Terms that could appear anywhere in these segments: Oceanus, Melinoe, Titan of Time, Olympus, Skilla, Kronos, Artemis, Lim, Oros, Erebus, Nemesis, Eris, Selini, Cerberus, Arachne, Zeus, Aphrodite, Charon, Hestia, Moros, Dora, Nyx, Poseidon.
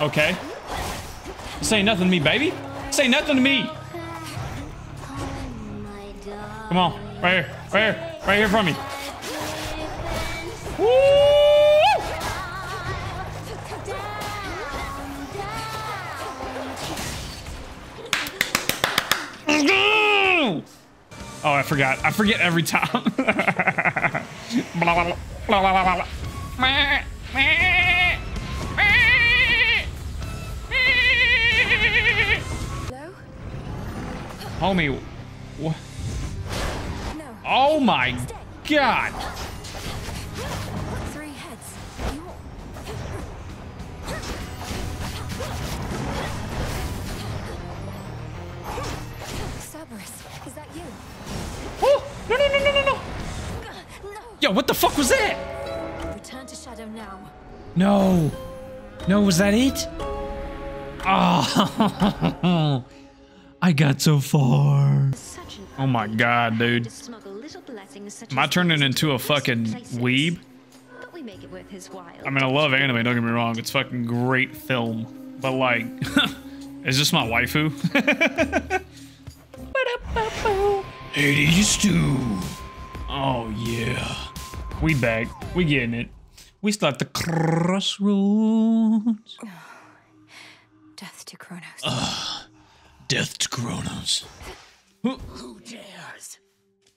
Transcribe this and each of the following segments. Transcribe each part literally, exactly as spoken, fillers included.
Okay. Say nothing to me, baby. Say nothing to me. Come on. Right here. Right here. Right here from me. Woo! Oh, I forgot. I forget every time. Blah, blah, blah, blah, blah, blah. Homie, what? No. Oh my Stay. God! Three heads. Cerberus, is that you? Oh! No! No! No! No! No! No! Yo, what the fuck was that? Return to shadow now. No, no, was that it? Oh. I got so far. Oh my god, dude. Am I turning into a fucking weeb? I mean, I love anime, don't get me wrong. It's fucking great film. But like, is this my waifu? It is too. Oh yeah. We back. We getting it. We start the crossroads. Death to Kronos. Ugh. Death to Kronos. Who, Who dares?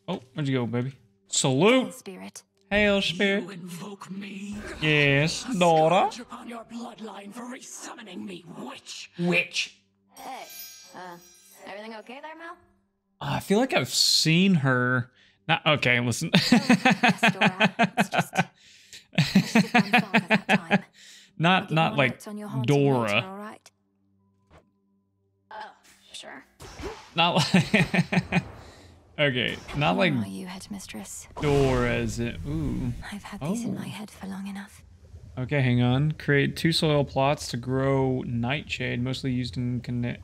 Oh, where'd you go, baby? Salute. Hail, spirit. Hail, spirit. You invoke me? Yes, Dora. Upon your bloodline for resummoning me, witch. Witch. Hey, uh, everything okay there, Mel? Uh, I feel like I've seen her. Not okay. Listen. Not, not like Dora. All right. Sure. Not like okay, not like you, headmistress. Dora is it? Ooh. I've had oh. these in my head for long enough. Okay, hang on. Create two soil plots to grow nightshade, mostly used in uh,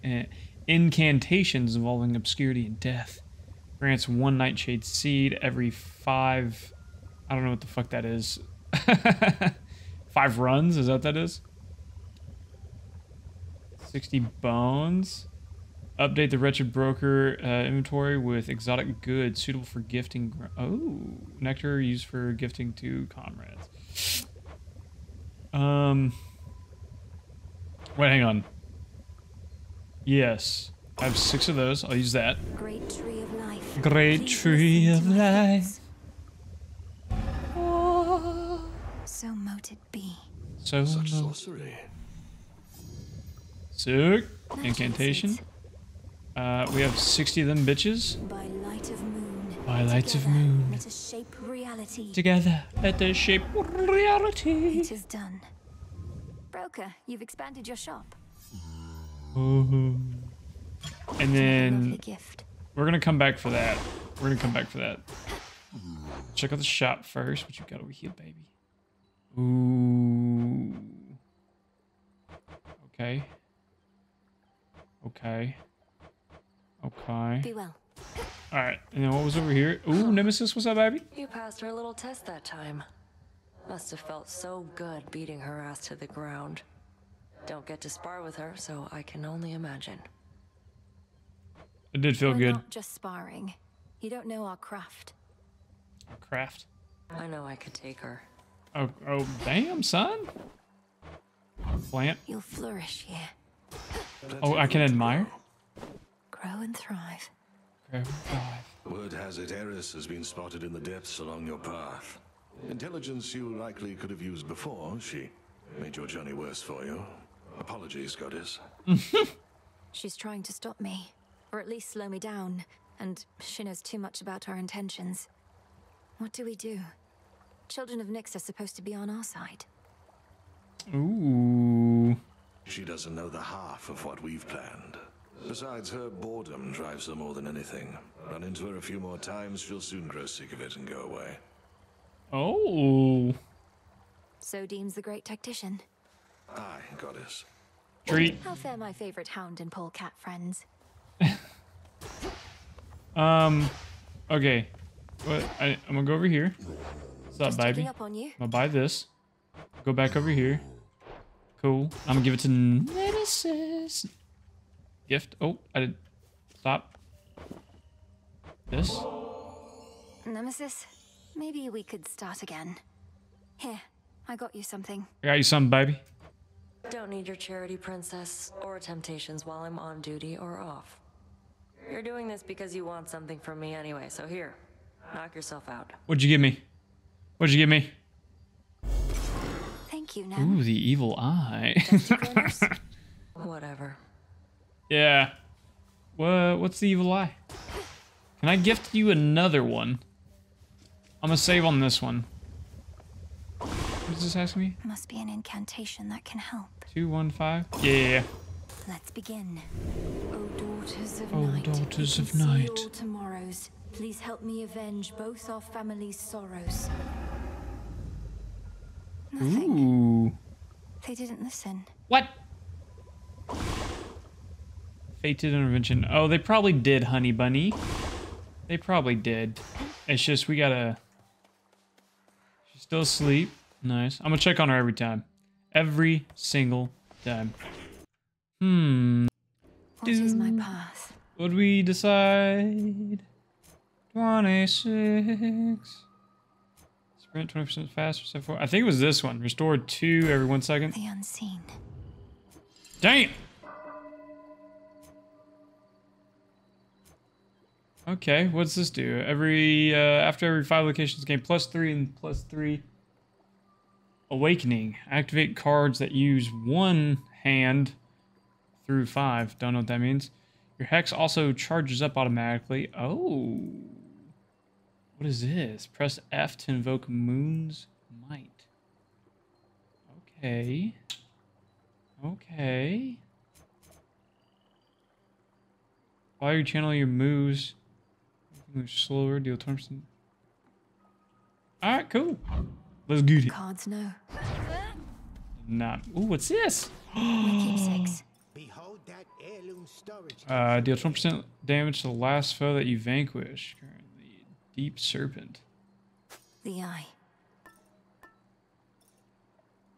incantations involving obscurity and death. Grants one nightshade seed every five. I don't know what the fuck that is. Five runs? Is that what that is? Sixty bones. Update the wretched broker uh, inventory with exotic goods suitable for gifting. Oh, nectar used for gifting to comrades. Um, wait, hang on. Yes, I have six of those. I'll use that. Great tree of life. Great tree of life. Oh. So mote it be. So such sorcery. Sick incantation. Uh, we have sixty of them bitches. By light of moon. By light of moon. Let us shape reality. Together, let us shape reality. It is done. Broker, you've expanded your shop. Ooh. And then we're gonna come back for that. We're gonna come back for that. Check out the shop first. What you got over here, baby? Ooh. Okay. Okay. Okay. Be well. All right. And then what was over here? Ooh, Nemesis, what's up, baby? You passed her little test that time. Must have felt so good beating her ass to the ground. Don't get to spar with her, so I can only imagine. It did feel We're good. Not just sparring. You don't know our craft. Our craft? I know I could take her. Oh, oh, damn, son. Plant. You'll flourish here. Oh, I can admire. Grow and thrive. Grow and thrive. Word has it Eris has been spotted in the depths along your path. Intelligence you likely could have used before she made your journey worse for you. Apologies, goddess. She's trying to stop me, or at least slow me down, and she knows too much about our intentions. What do we do? Children of Nyx are supposed to be on our side. Ooh. She doesn't know the half of what we've planned. Besides, her boredom drives her more than anything. Run into her a few more times, she'll soon grow sick of it and go away. Oh. So deems the great tactician. Aye, goddess. Treat. How fare my favorite hound and polecat friends? um, okay. What? I, I'm gonna go over here. What's up, baby? I'm gonna buy this. Go back over here. Cool. I'm gonna give it to Nemesis. Gift. Oh, I did. Stop. This. Nemesis, maybe we could start again. Here, I got you something. I got you something, baby. Don't need your charity, princess, or temptations while I'm on duty or off. You're doing this because you want something from me anyway, so here, knock yourself out. What'd you give me? What'd you give me? Thank you, Nat. Ooh, the evil eye. Whatever. Yeah. What? What's the evil eye? Can I gift you another one? I'm gonna save on this one. What does this ask me? Must be an incantation that can help. two one five. Yeah, yeah, yeah. Let's begin. Oh daughters of oh, night. Oh daughters of night. All tomorrows, please help me avenge both our family's sorrows. Nothing. Ooh. They didn't listen. What? Fated intervention. Oh, they probably did, honey bunny. They probably did. It's just we gotta. She's still asleep. Nice. I'm gonna check on her every time. Every single time. Hmm. What is my path? Would we decide? twenty-six. Sprint twenty percent faster. So far. I think it was this one. Restore two every one second. The unseen. Damn! Okay, what's this do? Every, uh, after every five locations gain plus three and plus three. Awakening. Activate cards that use one hand through five. Don't know what that means. Your hex also charges up automatically. Oh. What is this? Press F to invoke Moon's Might. Okay. Okay. While you channel your moves, move slower, deal twenty percent. Alright, cool. Let's get it. Cards no. Not. Ooh, what's this? Behold that heirloom storage. Uh, deal twenty percent damage to the last foe that you vanquish. Currently, Deep Serpent. The Eye.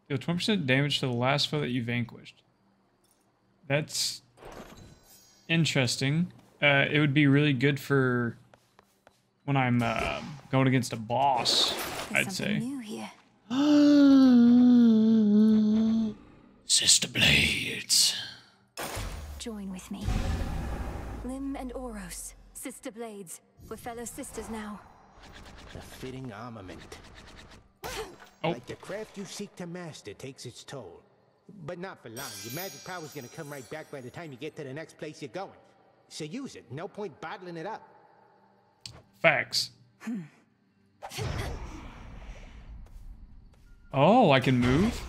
Deal twenty percent damage to the last foe that you vanquished. That's interesting. Uh, it would be really good for when I'm uh, going against a boss. There's I'd say. New here. Sister Blades. Join with me. Lim and Oros, Sister Blades. We're fellow sisters now. The fitting armament. Oh. Like the craft you seek to master takes its toll. But not for long. Your magic power's gonna come right back by the time you get to the next place you're going. So use it. No point bottling it up. Facts. Oh, I can move?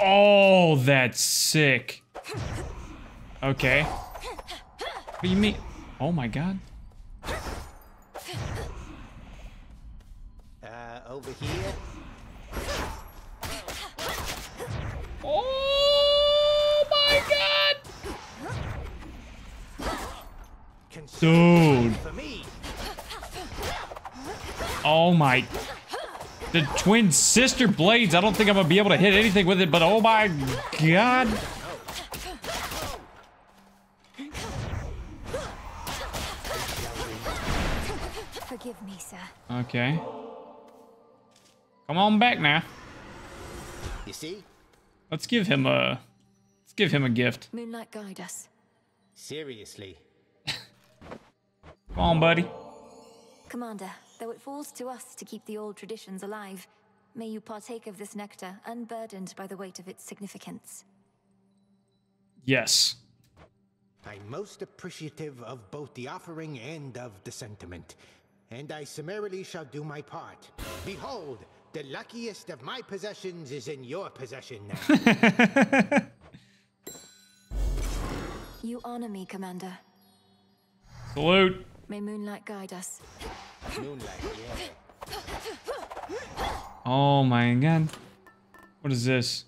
Oh, that's sick. Okay. What do you mean? Oh my god. Uh, over here. Oh my god! Dude. Oh my... The twin sister blades. I don't think I'm gonna be able to hit anything with it, but oh my god. Forgive me, sir. Okay. Come on back now. You see? Let's give him a let's give him a gift. Moonlight guide us. Seriously. Come on, buddy. Commander, though it falls to us to keep the old traditions alive, may you partake of this nectar, unburdened by the weight of its significance. Yes. I'm most appreciative of both the offering and of the sentiment, and I summarily shall do my part. Behold, the luckiest of my possessions is in your possession now. You honor me, Commander. Salute. May moonlight guide us. Moonlight, yeah. Oh my god. What is this?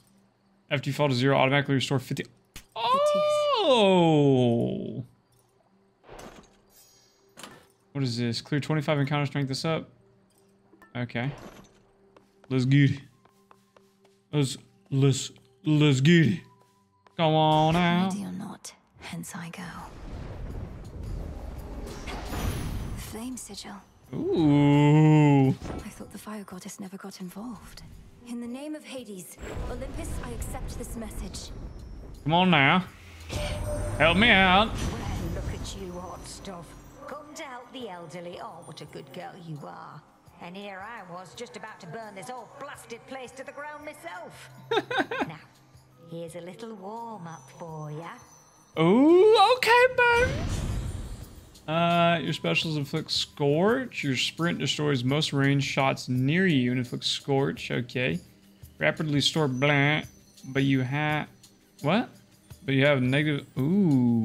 After you fall to zero, automatically restore fifty. Oh! What is this? Clear twenty-five and counter strength this up. Okay. Let's get it. Let's Let's let's get it. Come on out. I deal not, hence I go. Flame sigil. Ooh. I thought the fire goddess never got involved. In the name of Hades, Olympus, I accept this message. Come on now. Help me out. Well, look at you, hot stuff. Come to help the elderly. Oh, what a good girl you are. And here I was, just about to burn this old blasted place to the ground myself. Now, here's a little warm-up for ya. Ooh, okay, bud. Uh, your specials inflict Scorch. Your sprint destroys most range shots near you and inflicts Scorch. Okay. Rapidly store blank, but you have... What? But you have negative... Ooh.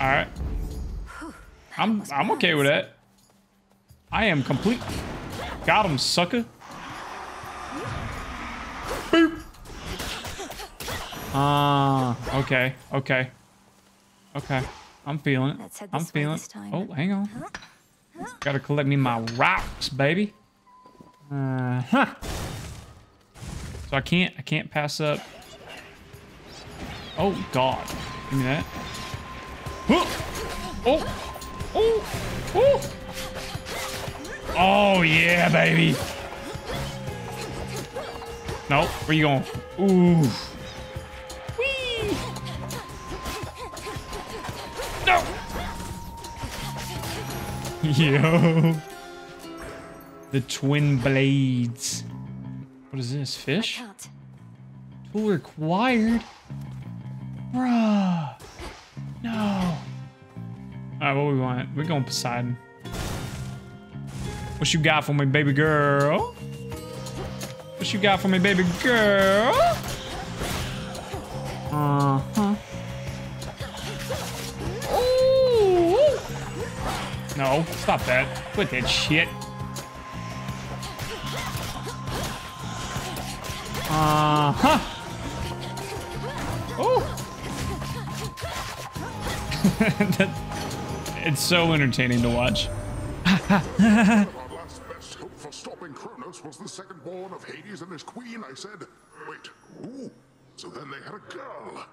All right. I'm, I'm okay with that. I am complete. Got him, sucker. Boop. Ah, uh, okay, okay. Okay, I'm feeling it. I'm feeling it. Oh, hang on. Gotta collect me my rocks, baby. Uh, huh. So I can't, I can't pass up. Oh, God. Give me that. Oh, oh, oh, oh. Oh, yeah, baby. Nope. Where you going? Ooh. Whee. No. Yo. The twin blades. What is this? Fish? Tool required? Bruh. No. All right, what do we want? We're going Poseidon. What you got for me, baby girl? What you got for me, baby girl? Uh-huh. Ooh. No, stop that. Quit that shit. Uh-huh. Oh. It's so entertaining to watch. Kronos was the second born of Hades and his queen, I said. Wait, ooh, so then they had a girl.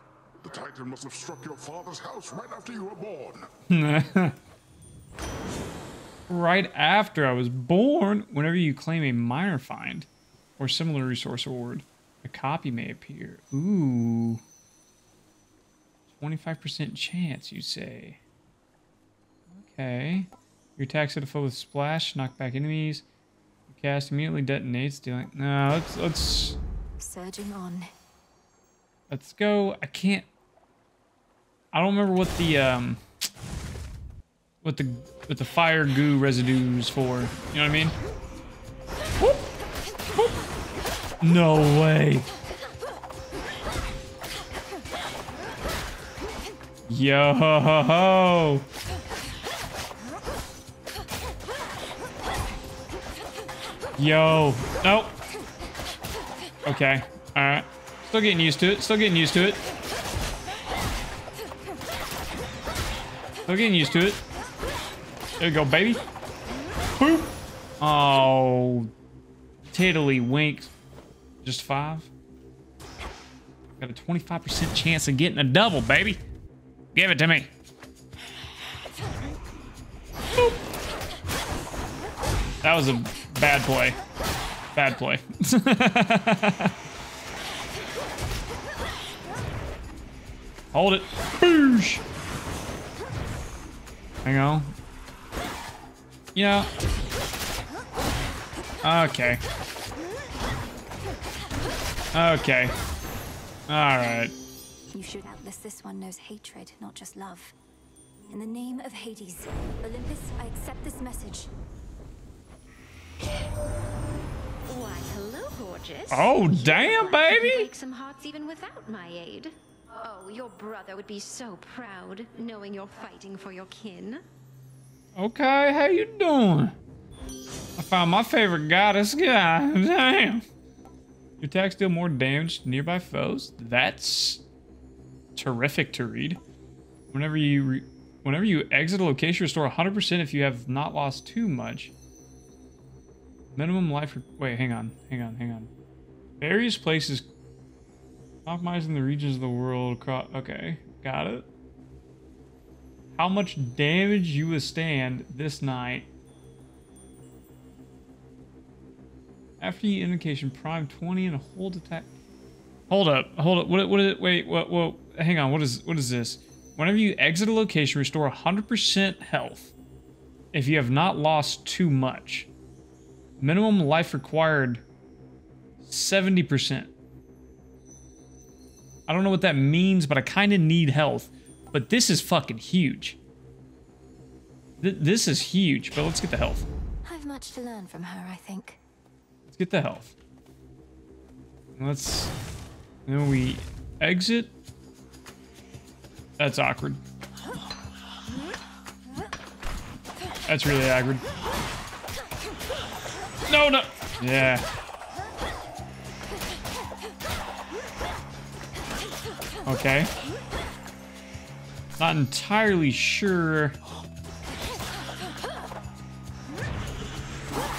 The Titan must have struck your father's house right after you were born. Right after I was born, whenever you claim a minor find or similar resource award, a copy may appear. Ooh. twenty-five percent chance, you say. Okay. Your attacks hit a foe with splash, knock back enemies. Cast immediately detonates, dealing. No, let's let's. Surging on. Let's go. I can't. I don't remember what the um. What the what the fire goo residue is for. You know what I mean? Whoop, whoop. No way. Yo ho ho ho. Yo. Nope. Okay. Alright. Still getting used to it. Still getting used to it. Still getting used to it. There we go, baby. Boop. Oh. Tiddlywink. Just five. Got a twenty-five percent chance of getting a double, baby. Give it to me. Boop. That was a... Bad play. Bad play. Hold it. Boosh. Hang on. You know. Okay. Okay. Alright. You should outlist this one knows hatred, not just love. In the name of Hades, Olympus, I accept this message. Why, hello, gorgeous. Oh, damn, baby. Break some hearts even without my aid. Oh, your brother would be so proud knowing you're fighting for your kin. Okay, how you doing? I found my favorite goddess guy. Damn. Your attacks deal more damage to nearby foes. That's terrific to read. Whenever you re whenever you exit a location, restore one hundred percent if you have not lost too much. Minimum life... Wait, hang on. Hang on, hang on. Various places compromising the regions of the world. Okay, got it. How much damage you withstand this night. After you indication, prime twenty and a hold attack. Hold up, hold up. What, what is it? Wait, what, what? Hang on. What is, what is this? Whenever you exit a location, restore one hundred percent health if you have not lost too much. Minimum life required seventy percent. I don't know what that means, but I kind of need health. But this is fucking huge. Th this is huge, but let's get the health. I've much to learn from her, I think. Let's get the health. Let's... Then we exit. That's awkward. That's really awkward. No, no! Yeah. Okay. Not entirely sure.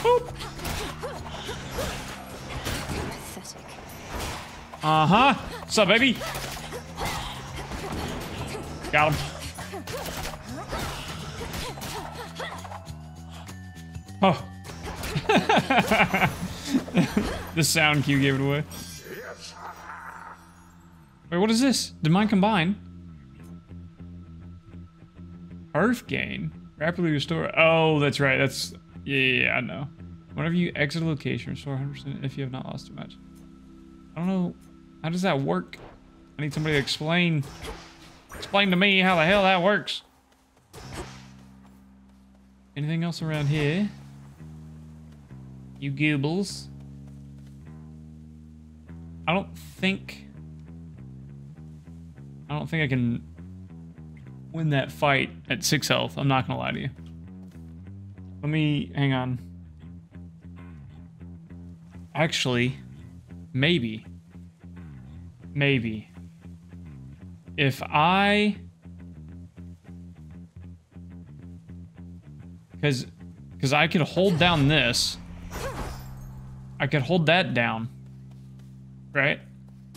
Boop. Uh-huh. What's up, baby? Got him. Oh. The sound cue gave it away. Wait, what is this? Did mine combine? Earth gain? Rapidly restore. Oh, that's right. That's. Yeah, yeah, yeah, I know. Whenever you exit a location, restore one hundred percent if you have not lost too much. I don't know. How does that work? I need somebody to explain. Explain to me how the hell that works. Anything else around here? You goobles. I don't think... I don't think I can win that fight at six health. I'm not gonna lie to you. Let me... Hang on. Actually, maybe. Maybe. If I... Because... Because I could hold down this. I could hold that down. Right?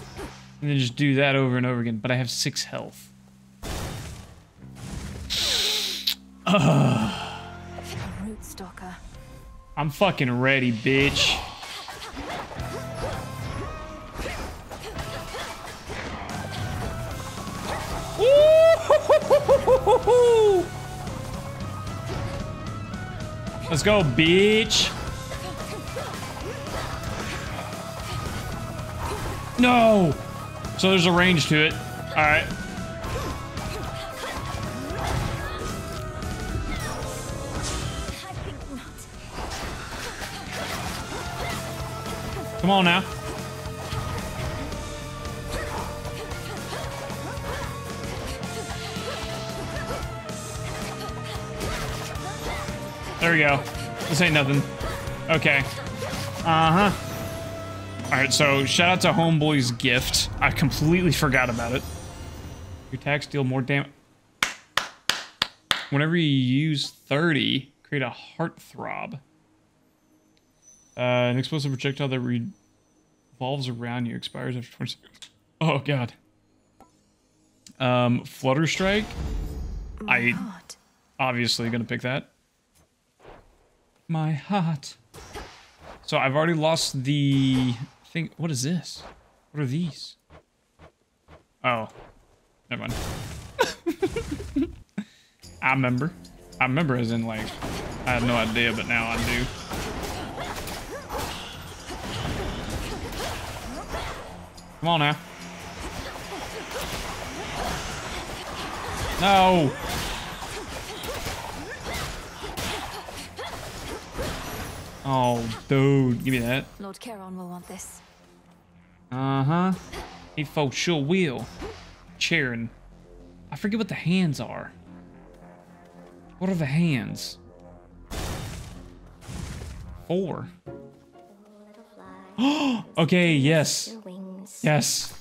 And then just do that over and over again. But I have six health. Ugh. I'm fucking ready, bitch. Let's go, bitch. No! So there's a range to it. Alright. Come on now. There we go. This ain't nothing. Okay. Uh-huh. Alright, so shout out to Homeboy's gift. I completely forgot about it. Your attacks deal more damage. Whenever you use thirty, create a heartthrob. Uh, an explosive projectile that revolves around you expires after twenty seconds. Oh, God. Um, Flutter Strike. I obviously gonna pick that. My heart. So I've already lost the thing. What is this? What are these? Oh, never mind. I remember. I remember as in like, I had no idea, but now I do. Come on now. No. Oh, dude, give me that. Lord Charon will want this. Uh-huh. He for sure will. Charon. I forget what the hands are. What are the hands? Four. Oh, okay, yes. Yes.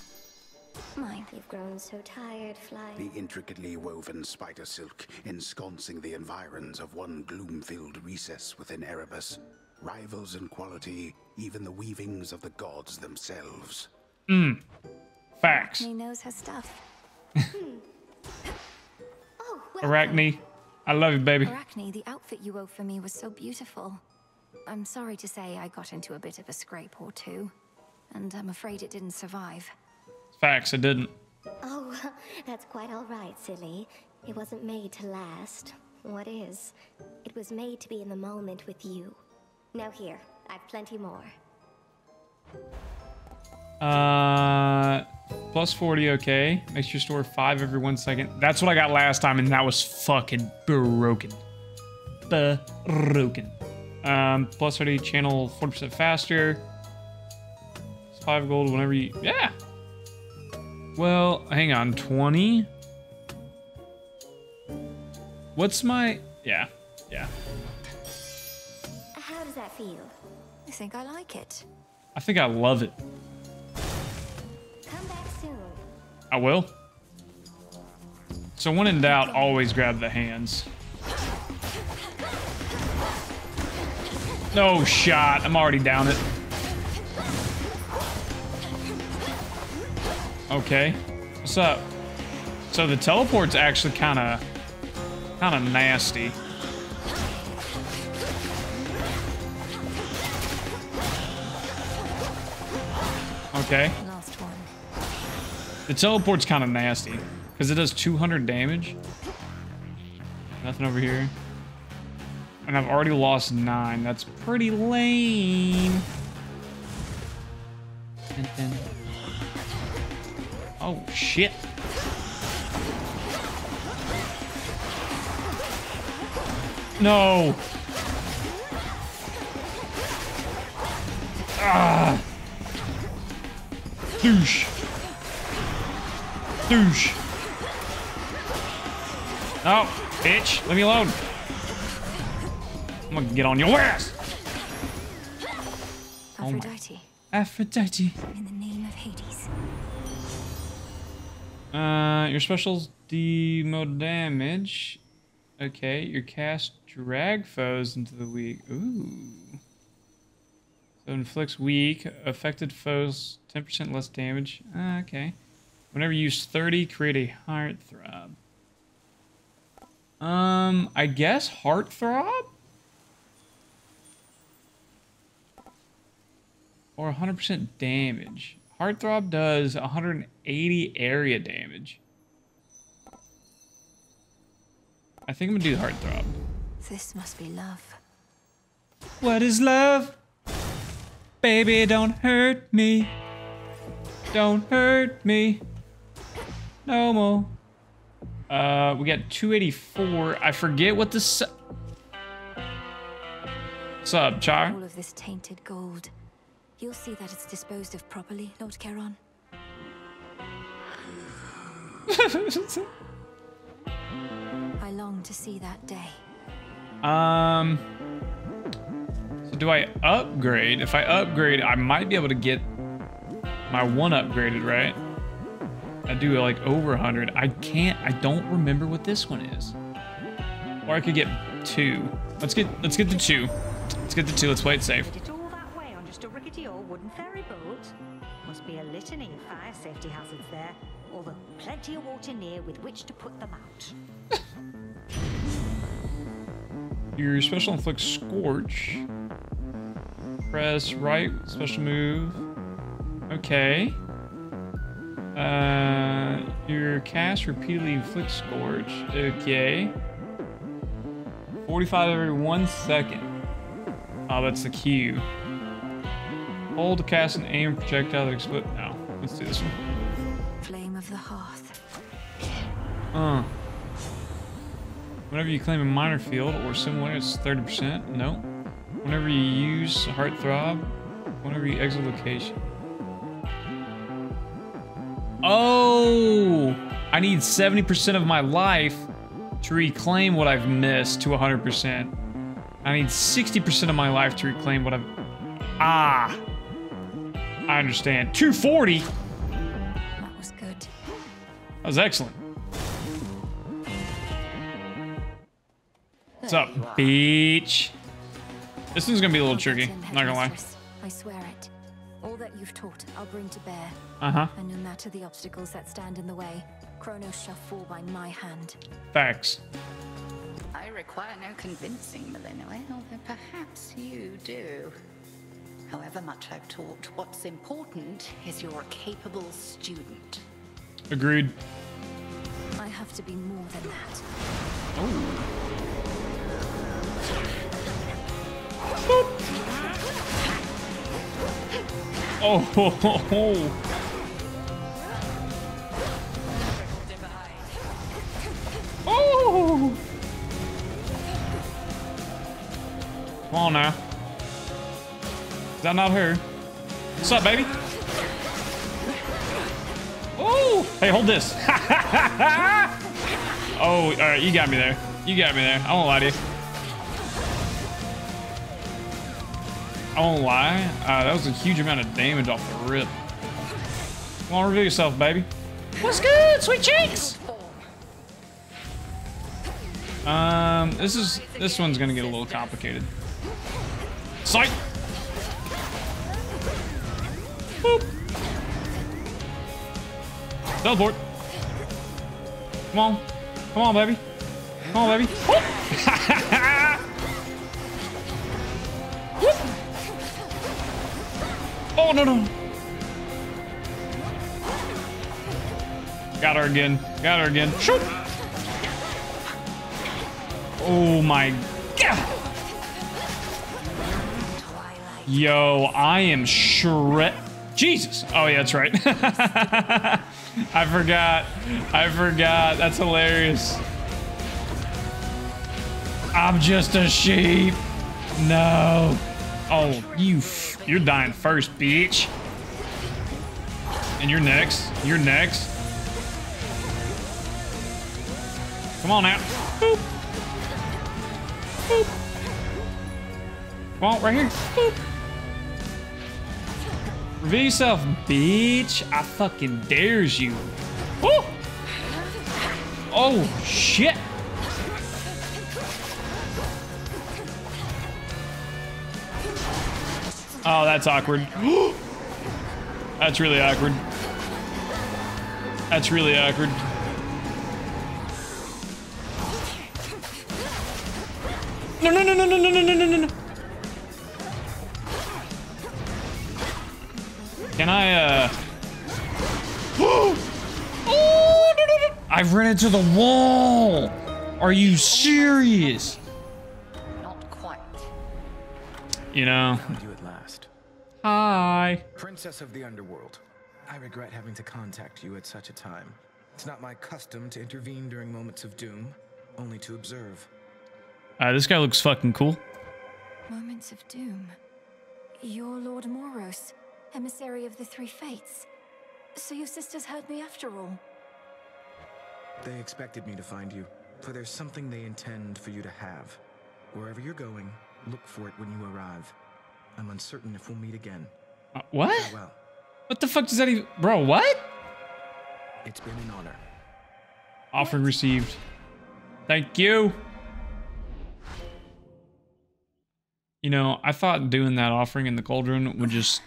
Mind you've grown so tired, flying. The intricately woven spider silk ensconcing the environs of one gloom-filled recess within Erebus. rivals in quality, even the weavings of the gods themselves. Hmm. Facts. Arachne knows her stuff. hmm. oh, well, Arachne, I love you, baby. Arachne, the outfit you wove for me was so beautiful. I'm sorry to say I got into a bit of a scrape or two, and I'm afraid it didn't survive. Facts, it didn't. Oh, that's quite all right, silly. It wasn't made to last. What is? It was made to be in the moment with you. Now here, I've plenty more. Uh, plus forty, okay. Make sure you store five every one second. That's what I got last time, and that was fucking broken. Broken. Um, plus thirty, channel forty percent faster. It's five gold whenever you... Yeah! Well, hang on, twenty? What's my... Yeah, yeah. How does that feel? I think I like it. I think I love it. Come back soon. I will. So when in doubt, always grab the hands. No shot. I'm already down it. Okay. What's up? So the teleport's actually kind of kind of nasty. Okay. Last one. The teleport's kind of nasty because it does two hundred damage. Nothing over here. And I've already lost nine. That's pretty lame. And then... Oh, shit. No. Ah. Douche. Douche. No, bitch. Leave me alone. I'm gonna get on your ass! Aphrodite. Oh, Aphrodite. In the name of Hades. Uh, your specials deal more damage. Okay, your cast drag foes into the weak. Ooh. So inflicts weak, affected foes ten percent less damage. Uh, okay. Whenever you use thirty, create a heartthrob. Um, I guess heartthrob? Or one hundred percent damage. Heartthrob does one hundred eighty area damage. I think I'm gonna do heartthrob. This must be love. What is love? Baby, don't hurt me. Don't hurt me. No more. Uh, we got two eighty-four. I forget what the su- What's up, Char? All of this tainted gold. You'll see that it's disposed of properly, Lord Charon. I long to see that day. Um, so do I upgrade? If I upgrade, I might be able to get my one upgraded, right? I do like over one hundred. I can't, I don't remember what this one is. Or I could get two. Let's get, let's get the two. Let's get the two, let's play it safe. Fire safety hazards there, although plenty of water near with which to put them out. Your special inflict scorch. Press right, special move. Okay. Uh, your cast repeatedly inflict scorch. Okay. forty-five every one second. Oh, that's the cue. Hold to cast an aim projectile that explodes. No, let's do this one. Flame of the hearth. Uh. Whenever you claim a minor field or similar, it's thirty percent. No. Whenever you use heartthrob, whenever you exit location. Oh! I need seventy percent of my life to reclaim what I've missed to one hundred percent. I need sixty percent of my life to reclaim what I've... Ah! I understand. two forty? That was good. That was excellent. What's up, beach? This one's gonna be a little tricky. I'm not gonna lie. I swear it. All that you've taught, I'll bring to bear. Uh huh. And no matter the obstacles that stand in the way, Kronos shall fall by my hand. Facts. I require no convincing, Melinoe, although perhaps you do. However much I've taught, what's important is you're a capable student. Agreed. I have to be more than that. Oh. Oh, ho, ho, ho. Oh. Come on now. Is that not her? What's up, baby? Oh! Hey, hold this. Oh, all right. You got me there. You got me there. I won't lie to you. I won't lie. Uh, that was a huge amount of damage off the rip. Come on, reveal yourself, baby. What's good, sweet cheeks? Um, this is this one's gonna get a little complicated. Psych. Boop. Teleport. Come on. Come on, baby. Come on, baby. Oh, no, no. Got her again. Got her again. Shoot. Oh, my God. Yo, I am shred. Jesus. Oh, yeah, that's right. I forgot. I forgot. That's hilarious. I'm just a sheep. No. Oh, you. F you're dying first, bitch. And you're next. You're next. Come on out. Boop. Boop. Come on, right here. Boop. Reveal yourself, bitch. I fucking dares you. Woo! Oh, shit. Oh, that's awkward. That's really awkward. That's really awkward. No, no, no, no, no, no, no, no, no, no. Can I, uh... Oh, no, no, no. I've run into the wall! Are you serious? Not quite. You know... You at last. Hi. Princess of the Underworld. I regret having to contact you at such a time. It's not my custom to intervene during moments of doom, only to observe. Uh, this guy looks fucking cool. Moments of doom? You're Lord Moros. Emissary of the Three Fates. So your sisters heard me after all. They expected me to find you, for there's something they intend for you to have. Wherever you're going, look for it when you arrive. I'm uncertain if we'll meet again. Uh, what? Farewell. What the fuck does that even... Bro, what? It's been an honor. Offer received. Thank you. You know, I thought doing that offering in the cauldron would just...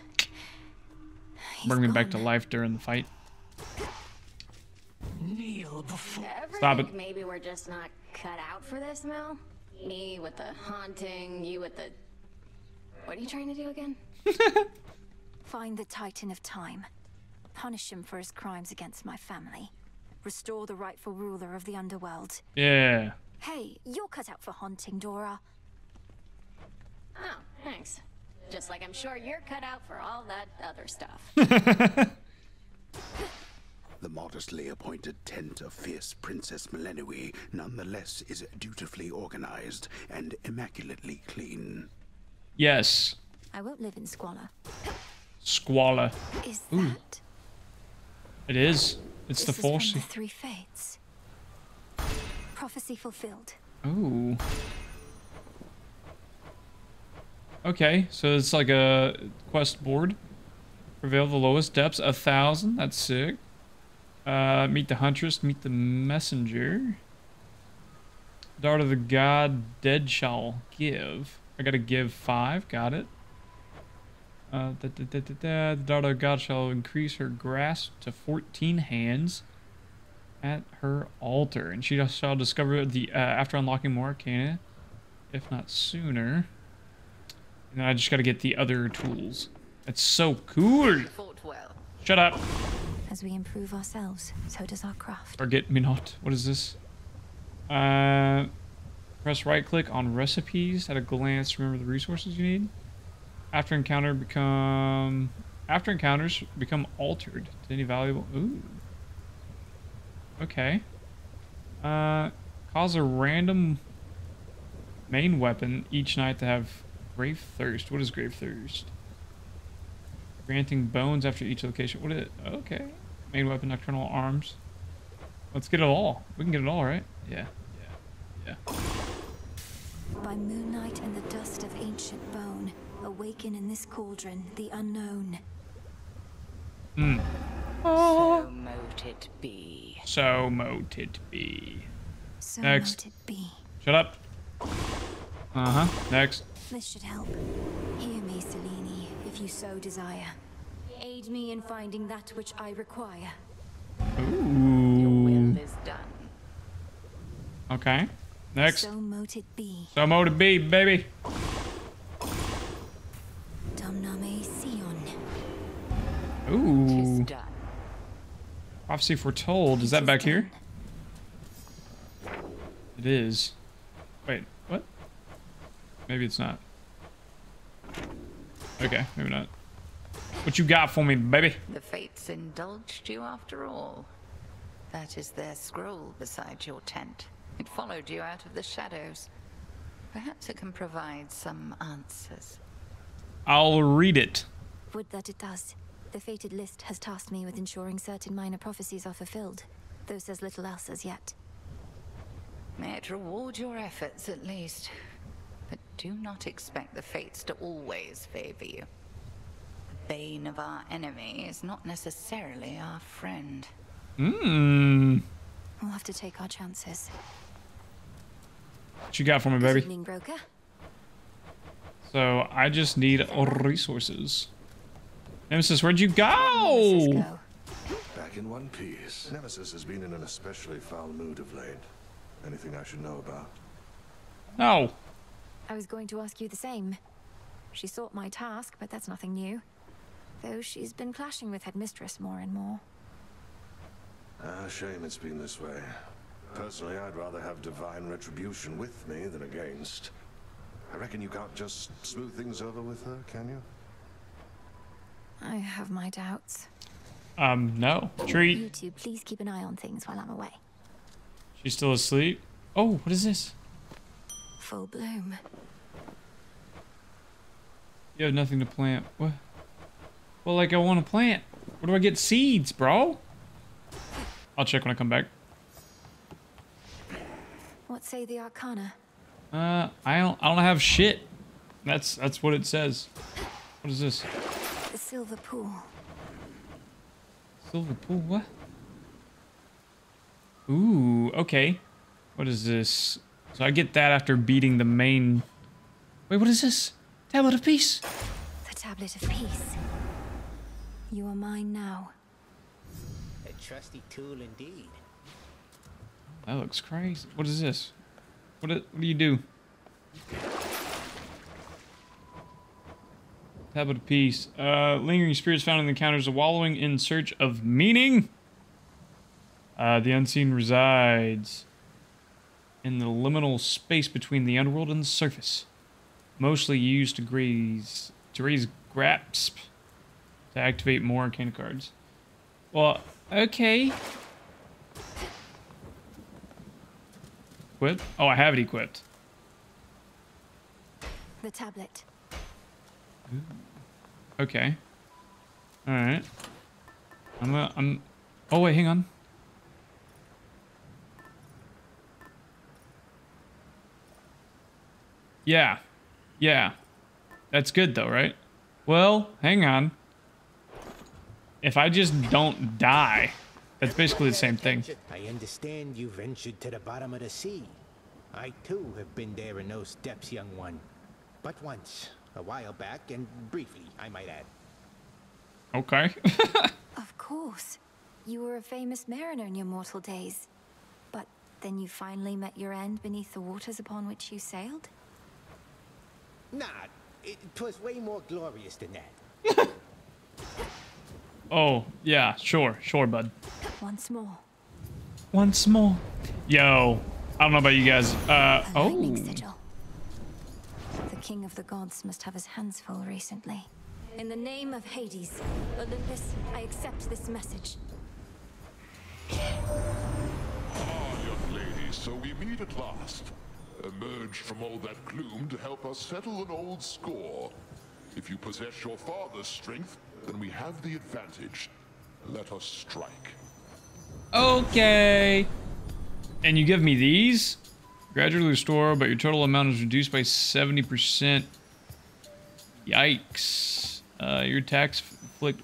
Bring me back to life during the fight. Kneel before. Stop it. Maybe we're just not cut out for this, Mel. Me with the haunting, you with the. What are you trying to do again? Find the Titan of Time. Punish him for his crimes against my family. Restore the rightful ruler of the underworld. Yeah. Hey, you're cut out for haunting, Dora. Oh, thanks. Just like I'm sure you're cut out for all that other stuff. The modestly appointed tent of fierce Princess Melinoe nonetheless is dutifully organized and immaculately clean. Yes. I won't live in squalor. Squalor. Is that? Ooh. It is. It's this the force. The Three Fates. Prophecy fulfilled. Ooh. Okay, so it's like a quest board. Prevail the lowest depths, a thousand. That's sick. Uh, meet the huntress, meet the messenger. Dart of the god, dead shall give. I gotta give five. Got it. Uh, da, da, da, da, da. The daughter of God shall increase her grasp to fourteen hands at her altar, and she shall discover the uh, after unlocking more arcana, if not sooner. And then I just gotta get the other tools. That's so cool. Shut up. As we improve ourselves, so does our craft. Forget me not. What is this? Uh, press right click on recipes. At a glance, remember the resources you need. After encounter become after encounters become altered to any valuable. Ooh. Okay. Uh, cause a random main weapon each night to have grave thirst. What is grave thirst? Granting bones after each location. What is it? Okay. Main weapon, nocturnal arms. Let's get it all. We can get it all, right? Yeah. Yeah. Yeah. By moonlight and the dust of ancient bone. Awaken in this cauldron, the unknown. Mm. Oh. So mote it be. So mote it be. So next. Mote it be. Shut up. Uh huh. Next. This should help. Hear me, Selini, if you so desire. Aid me in finding that which I require. Ooh. Your will is done. Okay. Next. So mote it be. So mote it be, baby. Ooh. Prophecy foretold. Is that back here? It is. Wait, what? Maybe it's not. Okay, maybe not. What you got for me, baby? The fates indulged you after all. That is their scroll beside your tent. It followed you out of the shadows. Perhaps it can provide some answers. I'll read it. Would that it does. The fated list has tasked me with ensuring certain minor prophecies are fulfilled, though says little else as yet. May it reward your efforts at least, but do not expect the fates to always favor you. The bane of our enemy is not necessarily our friend. Hmm. We'll have to take our chances. What you got for me, baby? Good evening, broker. So I just need resources. Nemesis, where'd you go? go? Back in one piece. Nemesis has been in an especially foul mood of late. Anything I should know about? No. I was going to ask you the same. She sought my task, but that's nothing new. Though she's been clashing with Headmistress more and more. Ah, shame it's been this way. Personally, I'd rather have divine retribution with me than against. I reckon you can't just smooth things over with her, can you? I have my doubts. Um, no. Treat. You two, please keep an eye on things while I'm away. She's still asleep. Oh, what is this? Full bloom. You have nothing to plant. What? Well, like I want to plant. Where do I get seeds, bro? I'll check when I come back. What say the Arcana? Uh, I don't. I don't have shit. That's that's what it says. What is this? The silver pool. Silver pool, what? Ooh, okay. What is this? So I get that after beating the main... Wait, what is this? Tablet of Peace. The Tablet of Peace. You are mine now. A trusty tool indeed. That looks crazy. What is this? What do, what do you do? Tablet of Peace. Uh, lingering spirits found in the encounters of wallowing in search of meaning. Uh, the unseen resides in the liminal space between the underworld and the surface. Mostly used to graze, to raise grasp to activate more arcana cards. Well, okay. Equipped? Oh, I have it equipped. The tablet. Okay. All right. I'm gonna, I'm. Oh wait, hang on. Yeah, yeah. That's good though, right? Well, hang on. If I just don't die, that's basically the same thing. I understand you ventured to the bottom of the sea. I too have been there in those depths, young one. But once, a while back, and briefly, I might add. Okay. Of course. You were a famous mariner in your mortal days. But then you finally met your end beneath the waters upon which you sailed? Nah, it, it was way more glorious than that. Oh, yeah, sure, sure, bud. Once more. Once more. Yo, I don't know about you guys. Uh, a lightning oh. sigil. The king of the gods must have his hands full recently. In the name of Hades, Olympus, I accept this message. Ah, young lady, so we meet at last. Emerged from all that gloom to help us settle an old score. If you possess your father's strength, then we have the advantage. Let us strike. Okay. And you give me these? Gradually restore, but your total amount is reduced by seventy percent. Yikes. Uh, your attacks inflict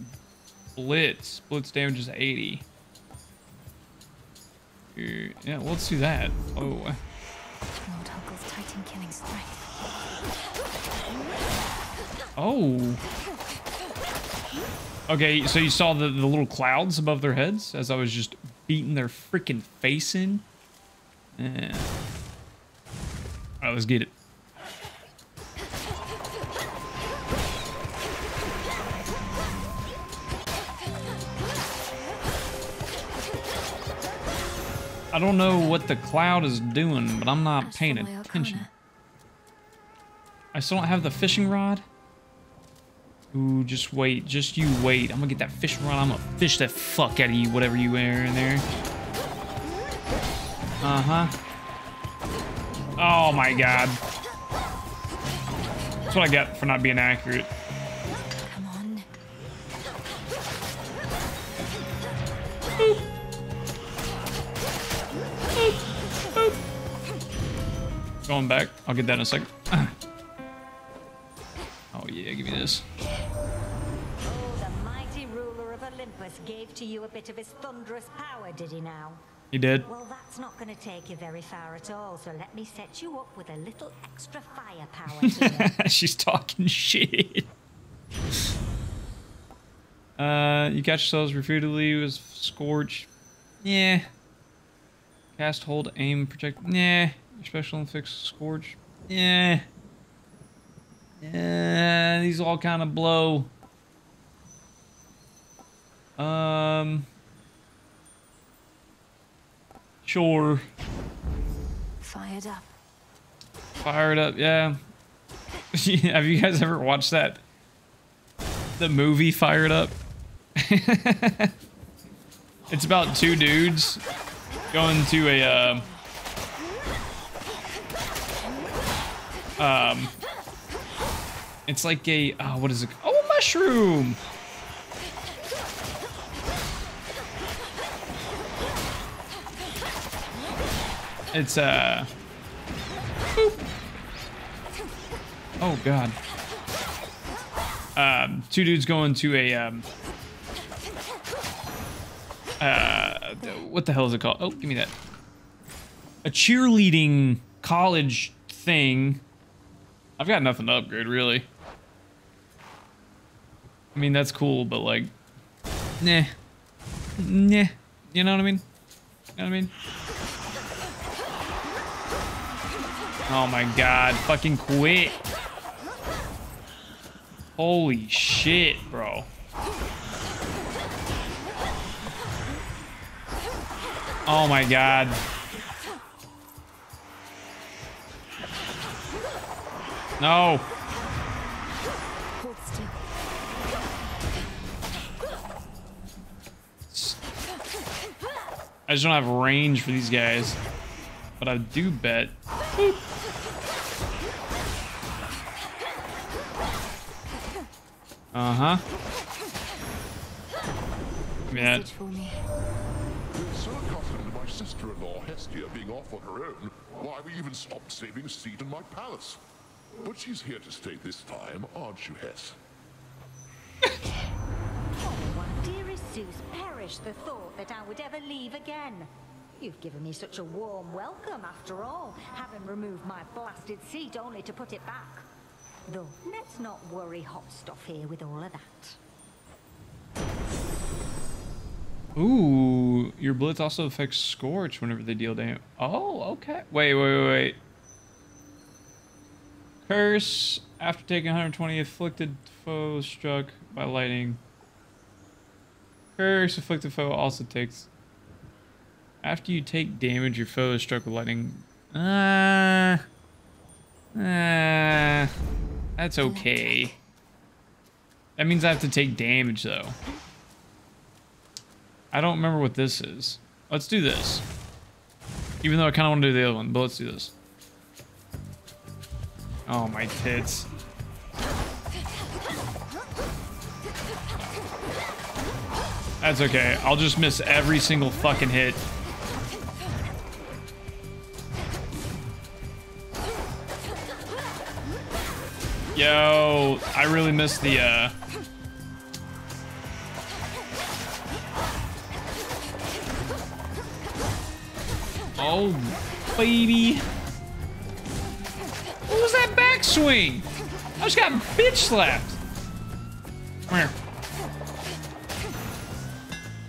blitz. Blitz damage is eighty. You're, yeah, well, let's do that. Oh. Lord Huggle's Titan killing strike. Oh. Okay, so you saw the, the little clouds above their heads as I was just beating their freaking face in? Yeah. Alright, let's get it. I don't know what the cloud is doing, but I'm not paying attention. I still don't have the fishing rod. Ooh, just wait. Just you wait. I'm gonna get that fishing rod. I'm gonna fish that fuck out of you, whatever you wear in there. Uh-huh. Oh, my God. That's what I got for not being accurate. Come on. Boop. Going back. I'll get that in a second. Oh, yeah. Give me this. Oh, the mighty ruler of Olympus gave to you a bit of his thunderous power, did he now? He did. Well, that's not going to take you very far at all, so let me set you up with a little extra firepower here. She's talking shit. uh, you catch yourselves repeatedly with Scorch. Yeah. Cast, hold, aim, project. Nah. Special and fixed Scourge. Yeah. Yeah, these all kind of blow. Um. Sure. Fired up. Fired up, yeah. Have you guys ever watched that? The movie Fired Up? It's about two dudes going to a, uh, Um, it's like a, oh, what is it? Oh, a mushroom! It's, uh, boop. Oh, God. Um, two dudes going to a, um, uh, what the hell is it called? Oh, give me that. A cheerleading college thing. I've got nothing to upgrade, really. I mean, that's cool, but like, nah, nah, you know what I mean? You know what I mean? Oh my God, fucking quit. Holy shit, bro. Oh my God. No. I just don't have range for these guys, but I do bet. Boop. Uh-huh. Yeah. We're so confident of my sister-in-law Hestia being off on her own, why we even stopped saving a seat in my palace. But she's here to stay this time, aren't you, Hess? Oh, dearest Zeus, perish the thought that I would ever leave again. You've given me such a warm welcome, after all, having removed my blasted seat only to put it back. Though, let's not worry hot stuff here with all of that. Ooh, your blitz also affects Scorch whenever they deal damage. Oh, okay. Wait, wait, wait, wait. Curse. After taking one hundred twenty, afflicted foe struck by lightning. Curse. Afflicted foe also takes... After you take damage, your foe is struck with lightning. Ah... Uh, uh, that's okay. That means I have to take damage, though. I don't remember what this is. Let's do this. Even though I kind of want to do the other one, but let's do this. Oh, my tits. That's okay. I'll just miss every single fucking hit. Yo, I really missed the, uh... Oh, baby. What was that backswing? I just got bitch slapped. Come here.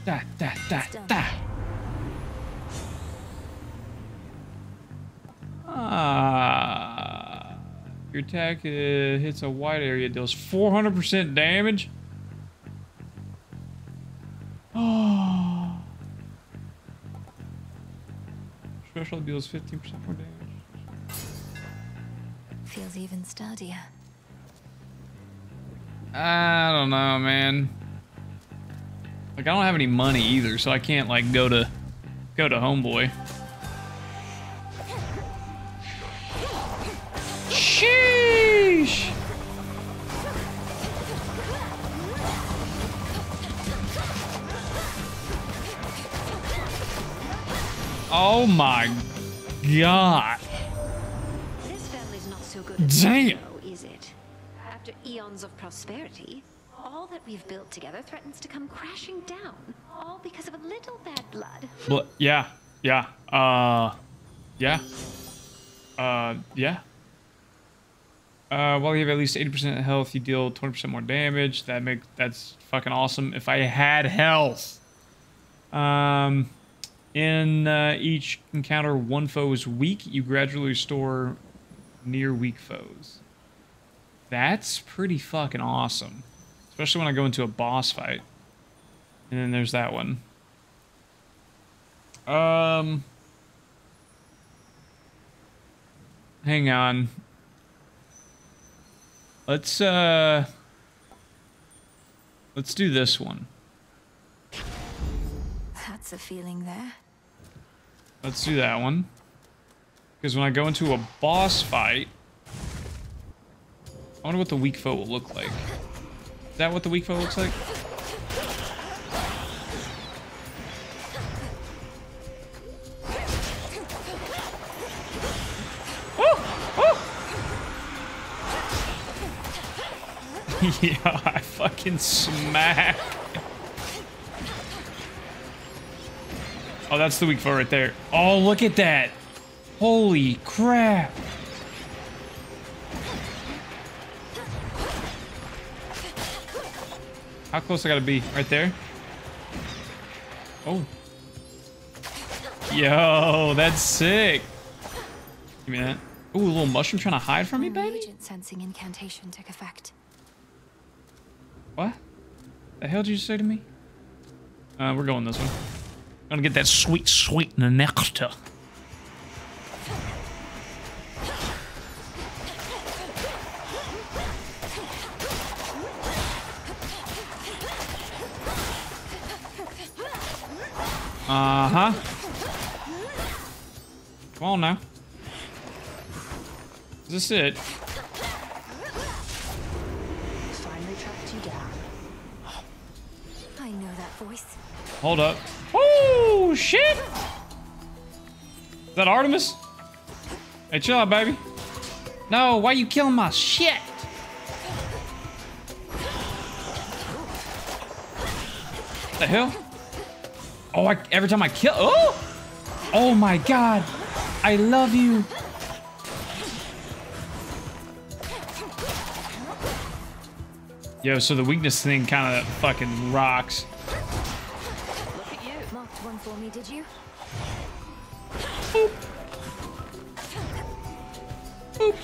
Da, da, da, da. Ah... Your attack uh, hits a wide area, deals four hundred percent damage. Oh. Special deals fifteen percent more damage. Feels even sturdier. I don't know, man. Like, I don't have any money either, so I can't like go to go to homeboy. Sheesh! Oh my god. This family's not so good at damn. Though, is it? After eons of prosperity, all that we've built together threatens to come crashing down. All because of a little bad blood. Well, yeah. Yeah. Uh yeah. Uh yeah. Uh, while you have at least eighty percent health, you deal twenty percent more damage. That make that's fucking awesome. If I had health, um, in uh, each encounter, one foe is weak. You gradually restore near weak foes. That's pretty fucking awesome, especially when I go into a boss fight. And then there's that one. Um, hang on. Let's, uh, let's do this one. That's a feeling there. Let's do that one. Because when I go into a boss fight, I wonder what the weak foe will look like. Is that what the weak foe looks like? Yeah, I fucking smack. Oh, that's the weak foe right there. Oh, look at that. Holy crap. How close I gotta be? Right there? Oh. Yo, that's sick. Give me that. Ooh, a little mushroom trying to hide from me, baby? Agent sensing incantation took effect. What the hell did you say to me? Uh, we're going this one. I'm gonna get that sweet, sweet nectar. Uh huh. Come on now. Is this it? Hold up. Oh, shit! Is that Artemis? Hey, chill out, baby. No, why you killing my shit? What the hell? Oh, I, every time I kill... Oh! Oh, my God. I love you. Yo, so the weakness thing kind of fucking rocks. Look at you. Marked one for me, did you? Boop. Boop.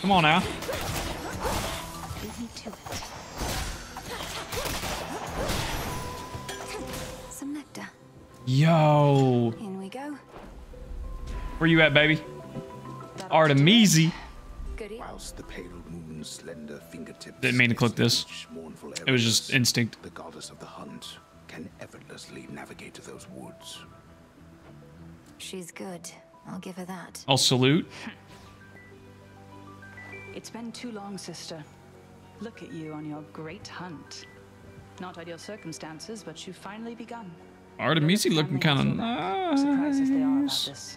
Come on now. Beat me to it. Some nectar. Yo. In we go. Where you at, baby? Artemis. Whilst the pale moon's slender fingertips didn't mean to click this. It was just instinct. The goddess of the hunt can effortlessly navigate to those woods. She's good. I'll give her that. I'll salute. It's been too long, sister. Look at you on your great hunt. Not ideal circumstances, but you've finally begun. Artemis looking kind of nice. Surprises they are about this.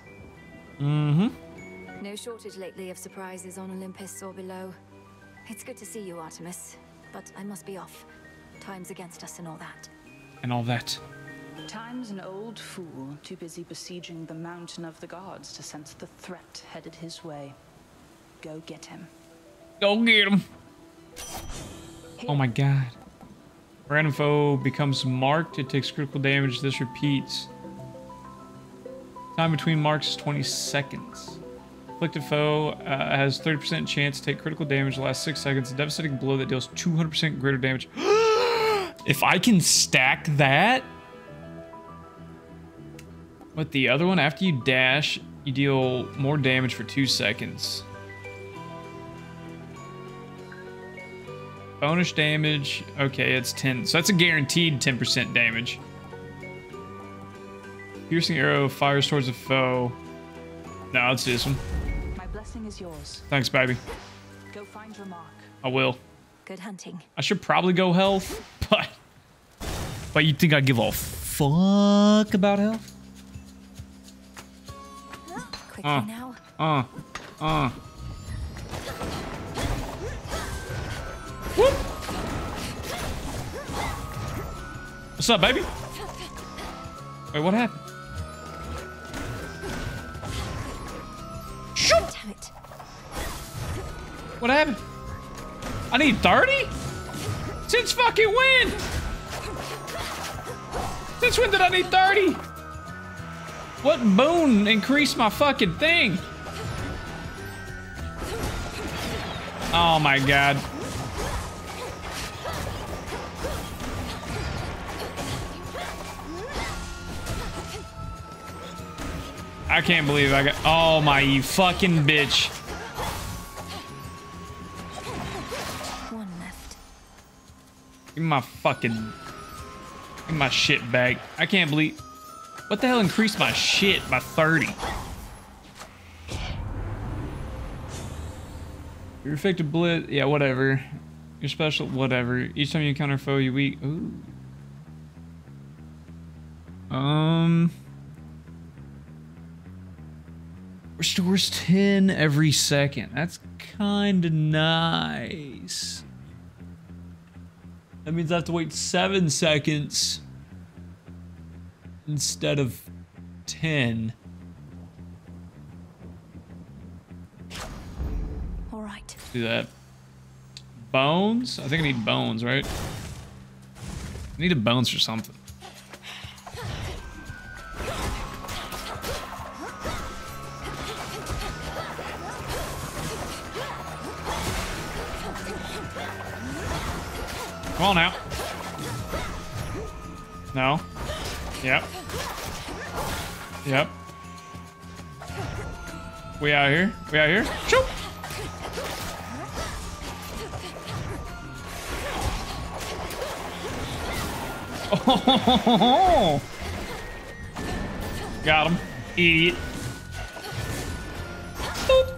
Mm-hmm. No shortage lately of surprises on Olympus or below. It's good to see you, Artemis, but I must be off. Time's against us and all that. And all that. Time's an old fool, too busy besieging the mountain of the gods to sense the threat headed his way. Go get him. Go get him. Here. Oh my god. Random foe becomes marked. It takes critical damage. This repeats. Time between marks is twenty seconds. Afflicted foe uh, has thirty percent chance to take critical damage the last six seconds. A devastating blow that deals two hundred percent greater damage. If I can stack that with the other one, after you dash, you deal more damage for two seconds. Bonus damage. Okay, it's ten. So that's a guaranteed ten percent damage. Piercing arrow fires towards the foe. No, let's do this one. My blessing is yours. Thanks, baby. Go find your mark. I will. Good hunting. I should probably go health, but but you think I give a fuck about health? Quickly uh, now. Uh, uh. Whoop. What's up, baby? Wait, what happened? Damn it. What happened? I need thirty? Since fucking when? Since when did I need thirty? What boon increased my fucking thing? Oh my god. I can't believe I got. Oh my, you fucking bitch. One left. Give me my fucking. Give me my shit back. I can't believe. What the hell increased my shit by thirty? Your effective blitz. Yeah, whatever. Your special. Whatever. Each time you encounter a foe, you weak. Ooh. Um. Restores ten every second. That's kind of nice. That means I have to wait seven seconds instead of ten. All right. Let's do that. Bones? I think I need bones, right? I need a bones for something. Come on now. No. Yep. Yep. We out here. We out here. Shoot. Oh. Got him. Idiot. Boop.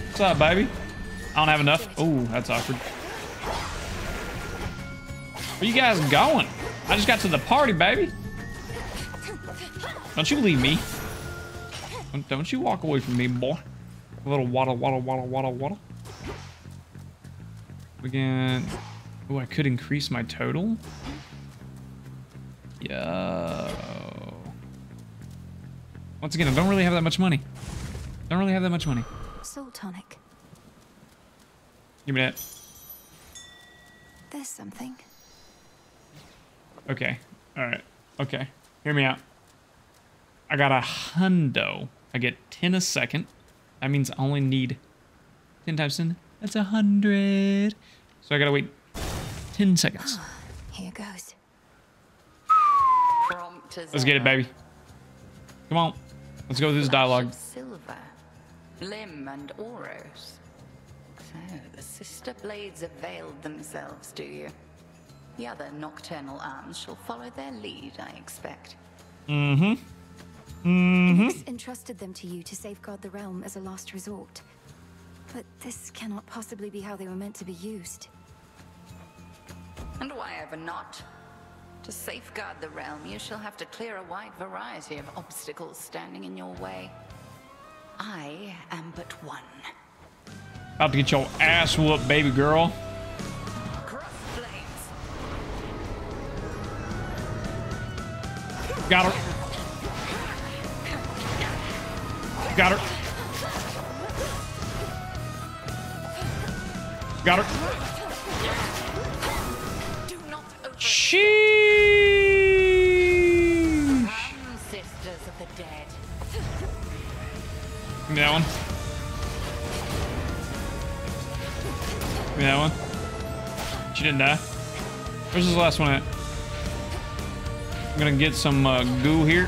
What's up, baby? I don't have enough. Oh, that's awkward. Where you guys going? I just got to the party, baby. Don't you leave me. Don't, don't you walk away from me, boy. A little waddle, waddle, waddle, waddle, waddle. Again. Oh, I could increase my total. Yo. Once again, I don't really have that much money. Don't really have that much money. Soul tonic. Give me that. There's something. Okay. All right. Okay. Hear me out. I got a hundo. I get ten a second. That means I only need ten times ten. That's a hundred. So I gotta wait ten seconds. Oh, here goes. Let's get it, baby. Come on. Let's go through this dialogue. Silver, limb, and oros. So the sister blades availed themselves, do you? The other nocturnal arms shall follow their lead, I expect. Mm-hmm. Mm-hmm. Nyx entrusted them to you to safeguard the realm as a last resort. But this cannot possibly be how they were meant to be used. And why ever not? To safeguard the realm, you shall have to clear a wide variety of obstacles standing in your way. I am but one. About to get your ass whooped, baby girl. Got her. Got her. Got her. Do not oversleep. Sheesh. Come, sisters of the dead. Give me that one. Give me that one. She didn't die. Where's this last one at? I'm gonna get some uh, goo here.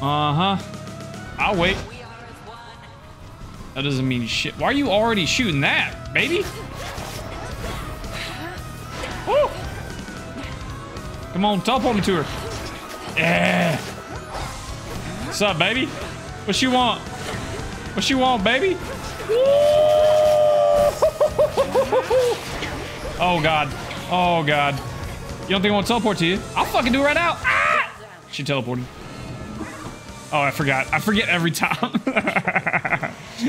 Uh-huh. I'll wait. That doesn't mean shit. Why are you already shooting that, baby? Woo! Come on, teleport me to her. Yeah. What's up, baby? What you want? What you want, baby? Woo! Oh, God. Oh, God. You don't think I want to teleport to you? I'll fucking do it right now. Ah! She teleported. Oh, I forgot. I forget every time. I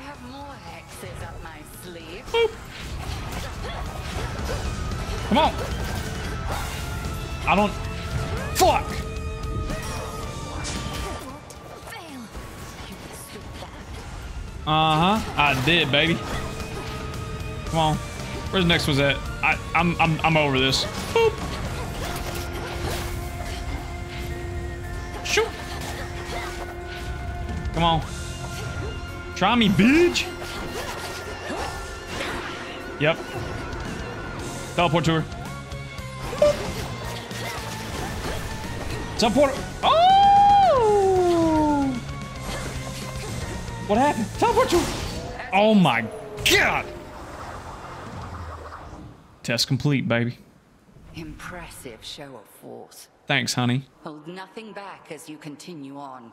have more hexes up my sleeve. Boop. Come on. I don't... Fuck! Uh-huh. I did, baby. Come on. Where the next one's at? I, I'm, I'm, I'm over this. Boop. Shoot. Come on. Try me, bitch. Yep. Teleport to her. Boop. Teleport. Oh! What happened? Teleport to... Oh my God! Test complete, baby. Impressive show of force. Thanks, honey. Hold nothing back as you continue on.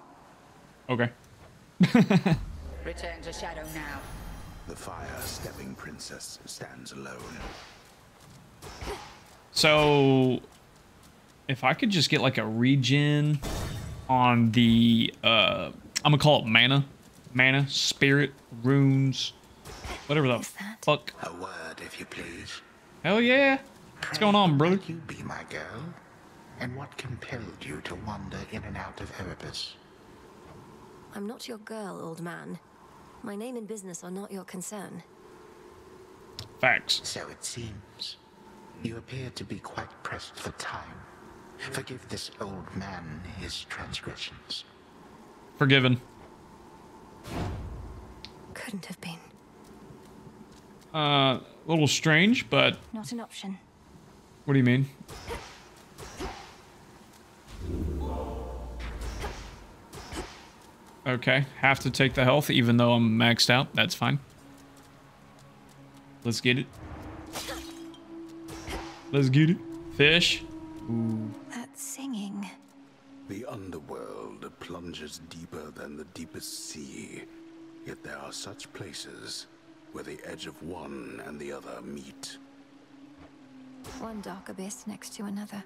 Okay. Return to shadow now. The fire-stepping princess stands alone. So, if I could just get like a regen on the, uh, I'm gonna call it mana. Mana, spirit, runes, whatever the fuck. A word, if you please. Hell yeah! What's going on, brother? Can you be my girl? And what compelled you to wander in and out of Erebus? I'm not your girl, old man. My name and business are not your concern. Facts. So it seems. You appear to be quite pressed for time. Forgive this old man his transgressions. Forgiven. Couldn't have been. Uh, a little strange, but... Not an option. What do you mean? Okay, have to take the health even though I'm maxed out. That's fine. Let's get it. Let's get it. Fish. Ooh. That's singing. The underworld plunges deeper than the deepest sea, yet there are such places where the edge of one and the other meet. One dark abyss next to another.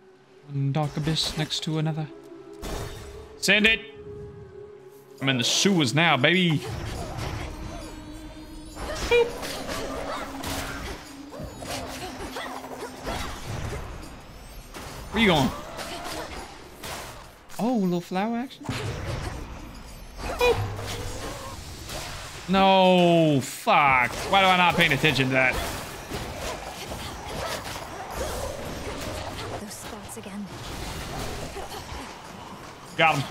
One dark abyss next to another. Send it! I'm in the sewers now, baby. Boop. Where you going? Oh, little flower action. Boop. No, fuck. Why do I not pay attention to that? Those spots again. Got him.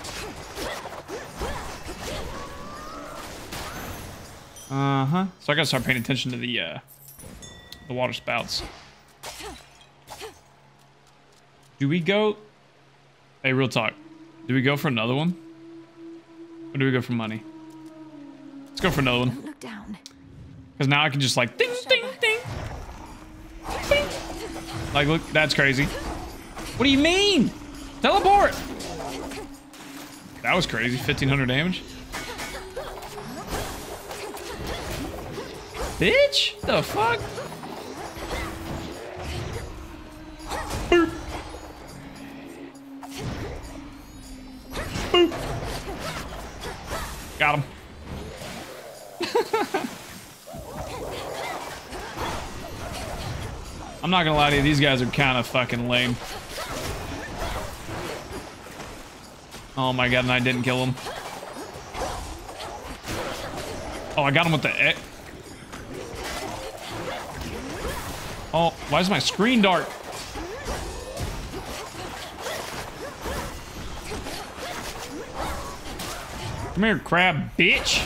Uh-huh. So I gotta start paying attention to the uh the water spouts. Do we go? Hey, real talk. Do we go for another one? Or do we go for money? Let's go for another one. Don't look down. Because now I can just like ding ding ding. Ding. Like look, that's crazy. What do you mean? Teleport! That was crazy. fifteen hundred damage. Bitch, the fuck? Boop. Boop. Got him. I'm not gonna lie to you, these guys are kind of fucking lame. Oh my god, and I didn't kill him. Oh, I got him with the X. Oh, why is my screen dark? Come here, crab bitch.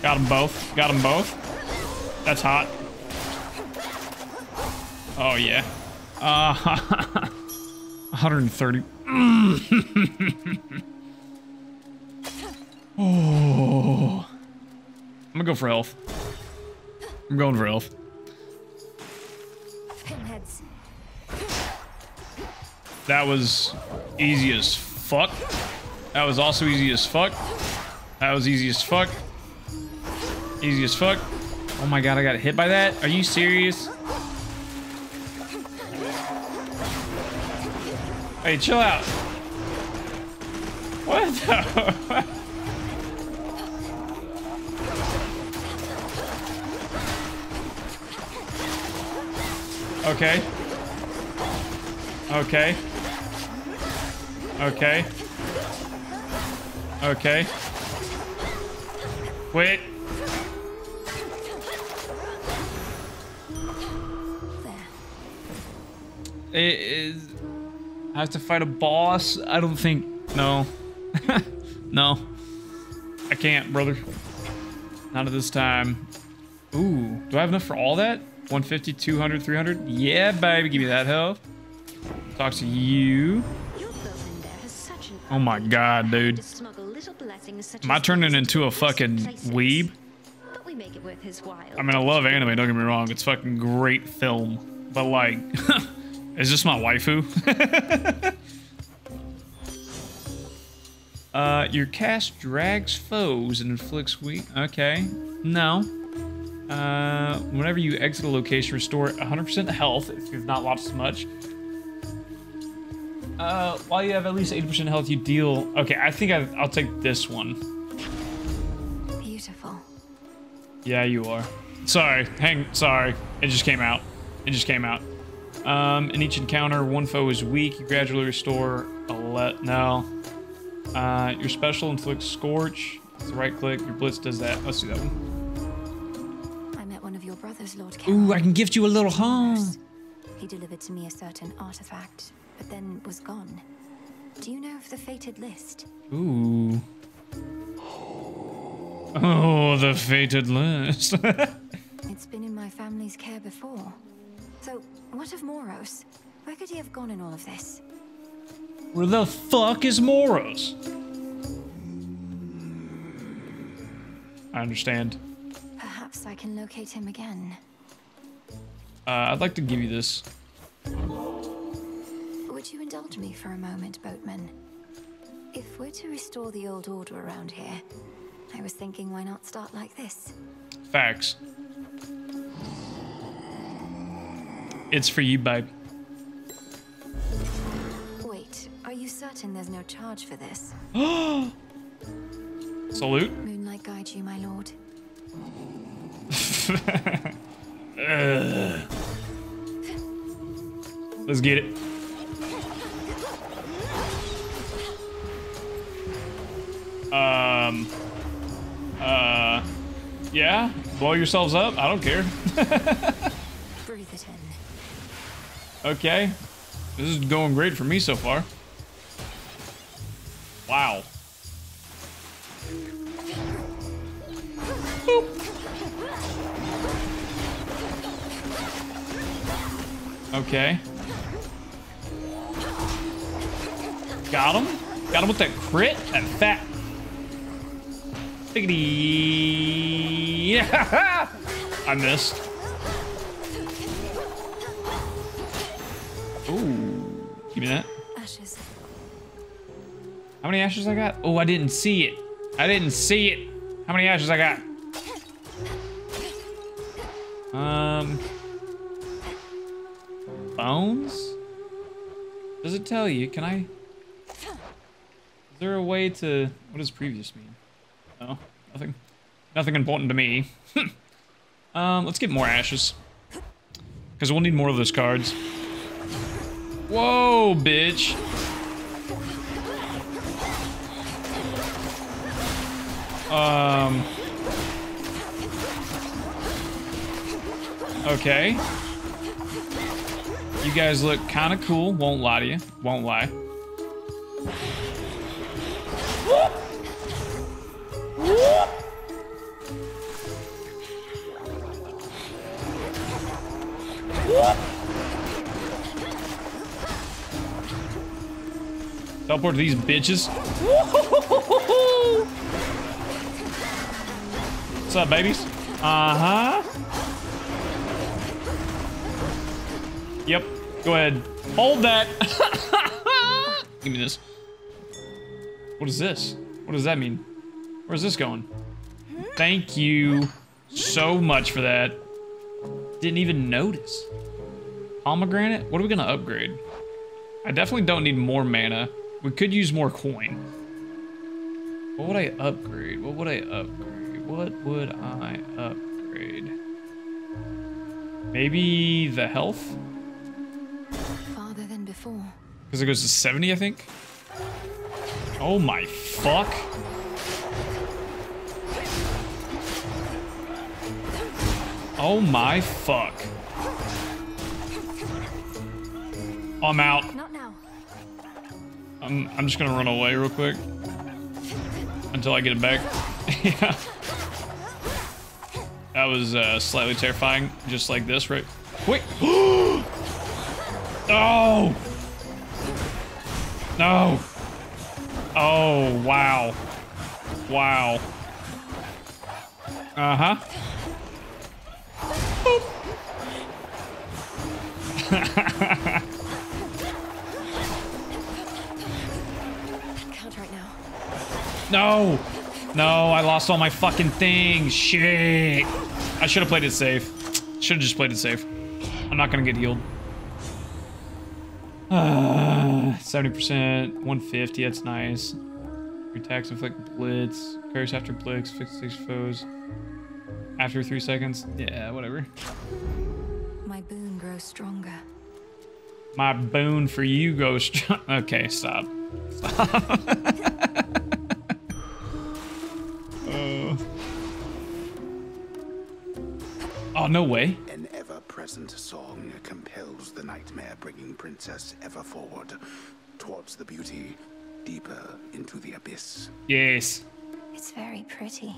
Got them both. Got them both. That's hot. Oh, yeah. Uh, one hundred thirty. Oh. I'm gonna go for health. I'm going for health. That was easy as fuck. That was also easy as fuck. That was easy as fuck. Easy as fuck. Oh my god, I got hit by that? Are you serious? Hey, chill out. What the? Okay. Okay. Okay. Okay. Quit. It is. I have to fight a boss? I don't think. No. No. I can't, brother. Not at this time. Ooh. Do I have enough for all that? one fifty, two hundred, three hundred. Yeah, baby, give me that health. Talk to you. Oh my god, dude. Am I turning into a fucking weeb? I mean, I love anime, don't get me wrong. It's fucking great film. But like, is this my waifu? uh, your cast drags foes and inflicts weak. Okay. No. Uh, whenever you exit a location, restore one hundred percent health if you've not lost as much. Uh, while you have at least eighty percent health, you deal... Okay, I think I've, I'll take this one. Beautiful. Yeah, you are. Sorry. Hang... Sorry. It just came out. It just came out. Um, in each encounter, one foe is weak. You gradually restore a let... No. Uh, your special inflicts Scorch. It's a right click. Your Blitz does that. Let's do that one. Brothers, Lord Charon. Ooh, I can gift you a little home. He delivered to me a certain artifact, but then was gone. Do you know of the fated list? Ooh. Oh, the fated list. It's been in my family's care before. So, what of Moros? Where could he have gone in all of this? Where the fuck is Moros? I understand. Perhaps I can locate him again. Uh, I'd like to give you this. Would you indulge me for a moment, boatman? If we're to restore the old order around here, I was thinking why not start like this? Facts. It's for you, babe. Wait, are you you certain there's no charge for this? Salute. Moonlight guide you, my lord. uh. Let's get it. Um. Uh. Yeah. Blow yourselves up. I don't care. Breathe it in. Okay. This is going great for me so far. Wow. Boop. Okay. Got him. Got him with that crit and fat. Biggity. Yeah. I missed. Ooh. Give me that. Ashes. How many ashes I got? Oh, I didn't see it. I didn't see it. How many ashes I got? Um. Bones? Does it tell you? Can I? Is there a way to... What does previous mean? No, nothing. Nothing important to me. um, let's get more ashes. Because we'll need more of those cards. Whoa, bitch. Um. Okay. You guys look kind of cool. Won't lie to you. Won't lie. Whoop. Whoop. Whoop. Teleport to these bitches. What's up, babies? Uh huh. Yep. Go ahead. Hold that. Give me this. What is this? What does that mean? Where's this going? Thank you so much for that. Didn't even notice. Pomegranate? What are we gonna upgrade? I definitely don't need more mana. We could use more coin. What would I upgrade? What would I upgrade? What would I upgrade? Maybe the health? Farther than before. Because it goes to seventy, I think. Oh my fuck. Oh my fuck. I'm out. Not now. I'm, I'm just gonna run away real quick. Until I get it back. Yeah. That was uh, slightly terrifying. Just like this, right? Wait. Oh! No! Oh, wow. Wow. Uh-huh. Count right now. No! No, I lost all my fucking things. Shit. I should have played it safe. Should have just played it safe. I'm not going to get healed. Uh, seventy percent, one fifty, that's nice. Attacks inflict blitz. Curse after blitz, fix six foes. After three seconds, yeah, whatever. My boon grows stronger. My boon for you goes strong. Okay, stop. Stop. uh. Oh, no way. An ever-present song compels the nightmare, bringing princess ever forward towards the beauty, deeper into the abyss. Yes. It's very pretty.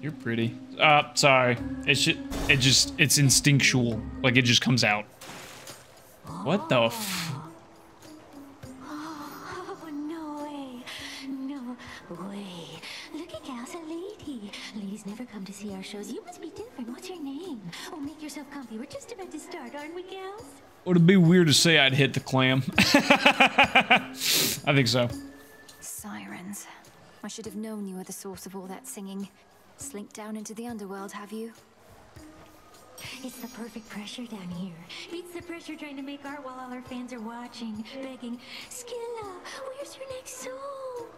You're pretty. Uh, sorry. It should, it just, it's instinctual. Like, it just comes out. What the f- Oh, no way. No way. Looking out, a lady. Ladies never come to see our shows. You must be different. What's your name? Oh, make yourself comfy. We're just about to start, aren't we, gals? Would it be weird to say I'd hit the clam? I think so. Sirens. I should have known you were the source of all that singing. Slink down into the underworld, have you? It's the perfect pressure down here. Beats the pressure trying to make art while all our fans are watching, begging, Skilla, where's your next soul?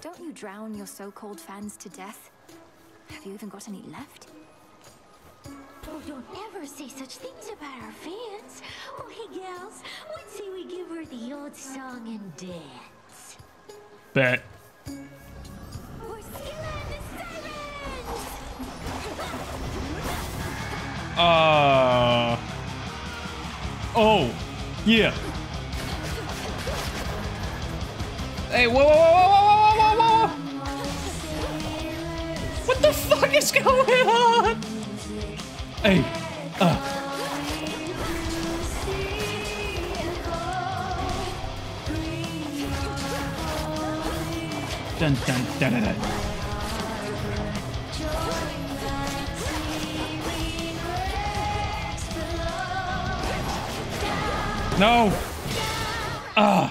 Don't you drown your so-called fans to death? Have you even got any left? Oh, don't ever say such things about our fans. Oh, hey, gals, what say we give her the old song and dance? Bet. Uh, oh, yeah. Hey, whoa, whoa, whoa, whoa, whoa, whoa, whoa. What the fuck is going on? Hey, uh. Dun, dun, dun, dun, dun. No! Ah!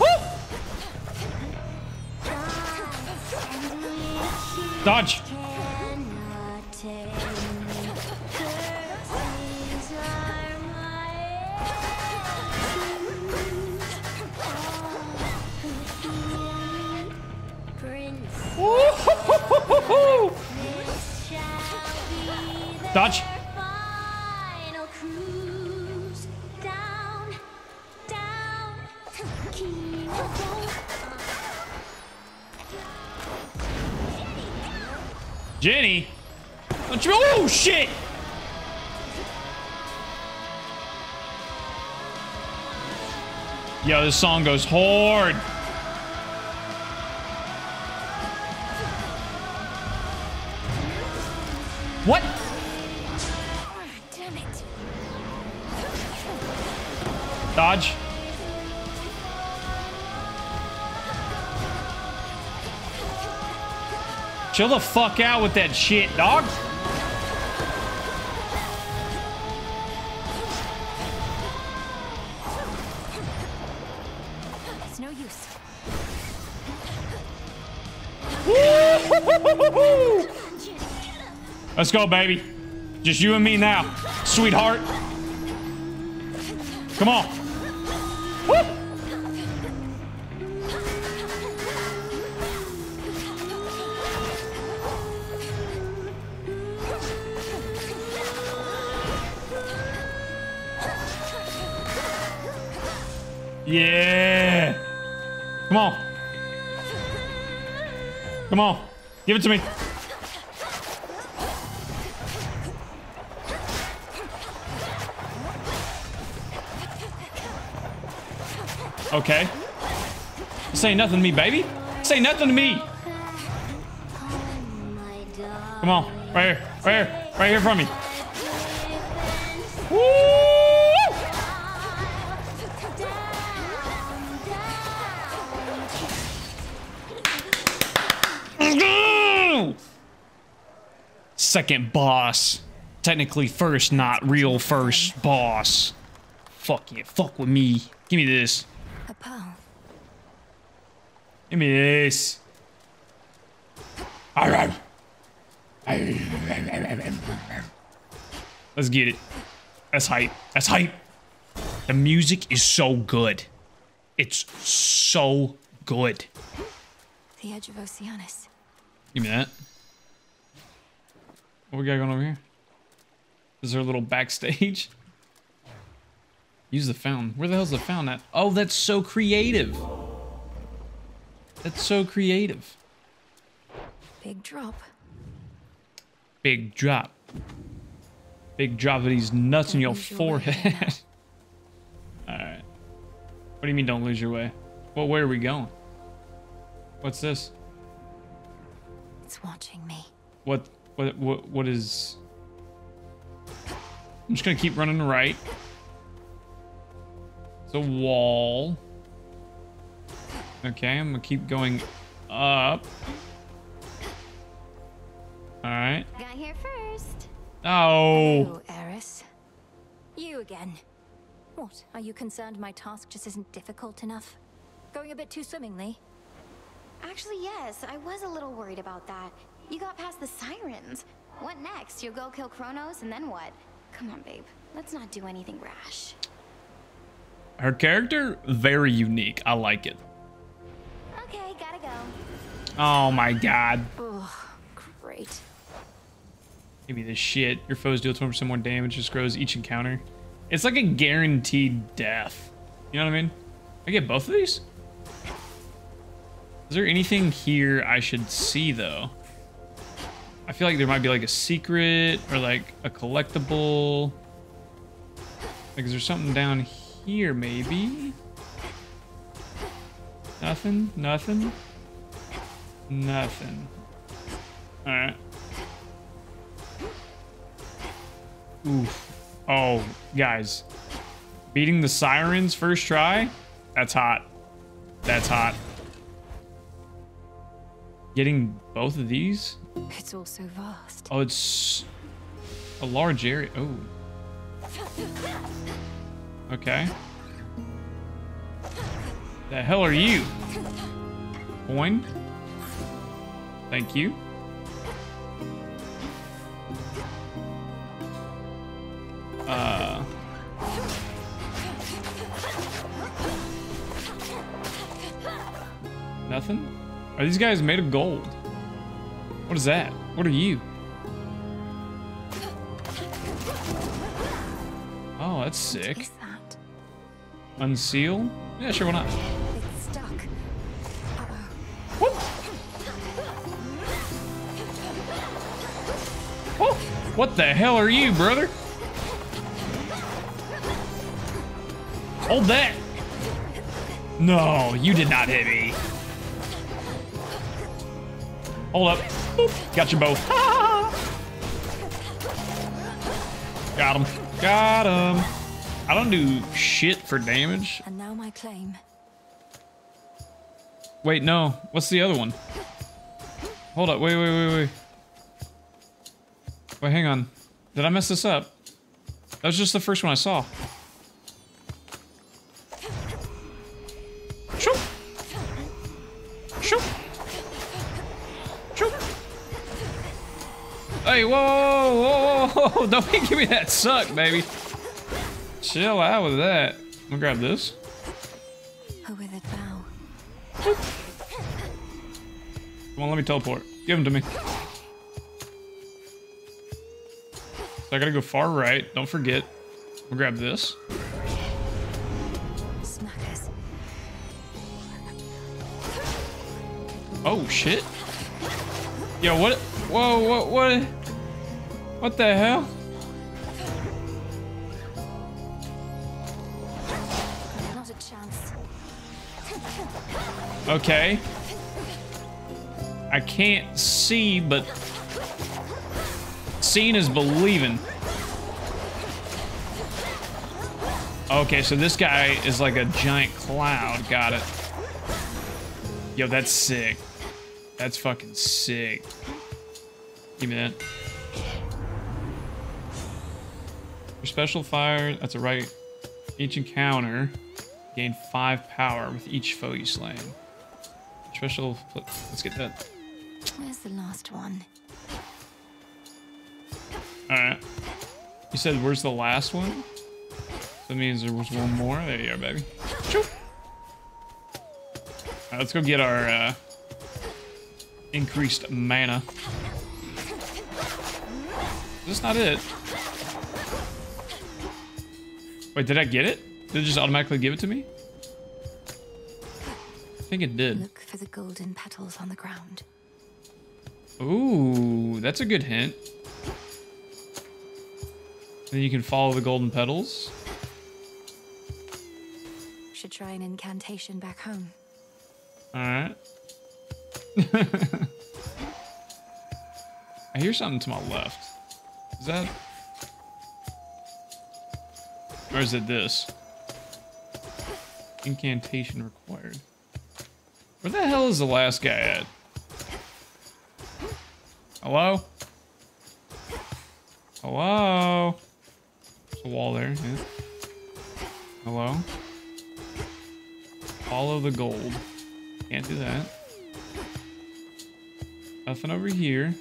Woo! Dodge! Dodge. Final cruise down, down. Jenny, don't you? Oh shit! Yo, this song goes hard. What? Dodge. Chill the fuck out with that shit, dog. It's no use. Woo-hoo-hoo-hoo-hoo-hoo! Let's go, baby. Just you and me now, sweetheart. Come on. Woo! Yeah! Come on. Come on. Give it to me. Okay. Say nothing to me, baby. Say nothing to me. Come on. Right here. Right here. Right here from me. Woo! Let's go! Second boss. Technically first, not real first boss. Fuck yeah. Fuck with me. Give me this. Give me this. Let's get it. That's hype. That's hype. The music is so good. It's so good. The edge of Oceanus. Give me that. What we got going over here? Is there a little backstage? Use the fountain. Where the hell's the fountain at? Oh, that's so creative. That's so creative. Big drop. Big drop. Big drop of these nuts in your forehead. Alright. What do you mean don't lose your way? Well, where are we going? What's this? It's watching me. What, what, what, what is... I'm just gonna keep running right. The wall. Okay, I'm gonna keep going up. All right. Got here first. Oh. Hello, Eris. you again. What, are you concerned my task just isn't difficult enough? Going a bit too swimmingly? Actually, yes. I was a little worried about that. You got past the sirens. What next? You'll go kill Kronos, and then what? Come on, babe. Let's not do anything rash. Her character, very unique. I like it. Okay, gotta go. Oh my god. Oh, great. Give me this shit. Your foes deal twenty percent more damage, just grows each encounter. It's like a guaranteed death. You know what I mean? I get both of these? Is there anything here I should see, though? I feel like there might be like a secret or like a collectible. Like, is there something down here, maybe? Nothing? Nothing? Nothing. Alright. Oof. Oh, guys. Beating the sirens first try? That's hot. That's hot. Getting both of these? It's all so vast. Oh, it's a large area. Oh. Okay. The hell are you? Coin. Thank you. Uh. Nothing? Are these guys made of gold? What is that? What are you? Oh, that's sick. What is that? Unseal? Yeah, sure, why not? It's stuck. Uh-oh. Whoop! Whoop! What the hell are you, brother? Hold that! No, you did not hit me. Hold up. Boop. Got you both. Ah! Got him. Got him. I don't do shit for damage. And now my claim. Wait, no. What's the other one? Hold up. Wait, wait, wait, wait. Wait, hang on. Did I mess this up? That was just the first one I saw. Shoop. Shoop. Hey, whoa, whoa, whoa, whoa, don't give me that suck, baby. Chill out with that. I'm gonna grab this. A withered bow. Come on, let me teleport. Give him to me. So I gotta go far right. Don't forget. We'll grab this. Smackers. Oh, shit. Yo, what? Whoa, what, what, what the hell? Not a chance. Okay. I can't see, but seeing is believing. Okay, so this guy is like a giant cloud. Got it. Yo, that's sick. That's fucking sick. Give me that. For special fire, that's a right. Each encounter, gain five power with each foe you slain. Special, let's get that. Where's the last one? Alright. You said, where's the last one? That means there was one more. There you are, baby. Alright, let's go get our uh, increased mana. Is this not it? Wait, did I get it? Did it just automatically give it to me? I think it did. Look for the golden petals on the ground. Ooh, that's a good hint. Then you can follow the golden petals. Should try an incantation back home. Alright. I hear something to my left. Is that? Or is it this? Incantation required. Where the hell is the last guy at? Hello? Hello? a wall there. Yes. Hello? Follow the gold. Can't do that. Nothing over here.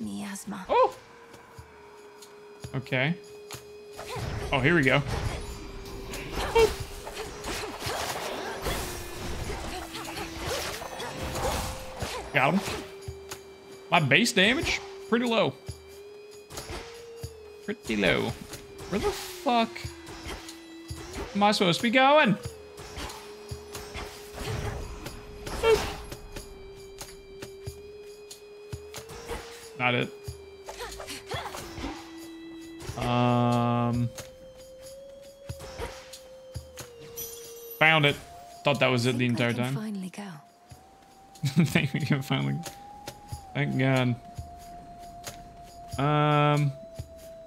Miasma. Oh! Okay. Oh, here we go. Oh. Got him. My base damage? Pretty low. Pretty low. Where the fuck am I supposed to be going? Boop. Not it. Um. Found it. Thought that was it the entire time. Finally go. I think we can finally. Thank God. Um,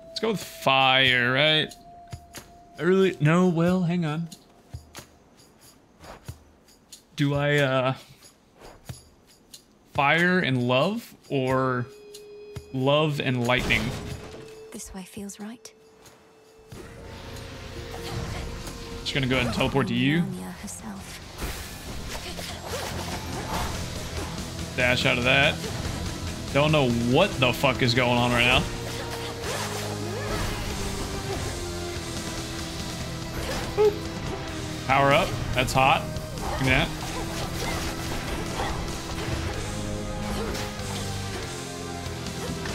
let's go with fire, right? Early, no, well, hang on. Do I, uh, fire and love or love and lightning? This way feels right. Just gonna go ahead and teleport to you. Dash out of that. Don't know what the fuck is going on right now. Boop. Power up. That's hot. Look at that.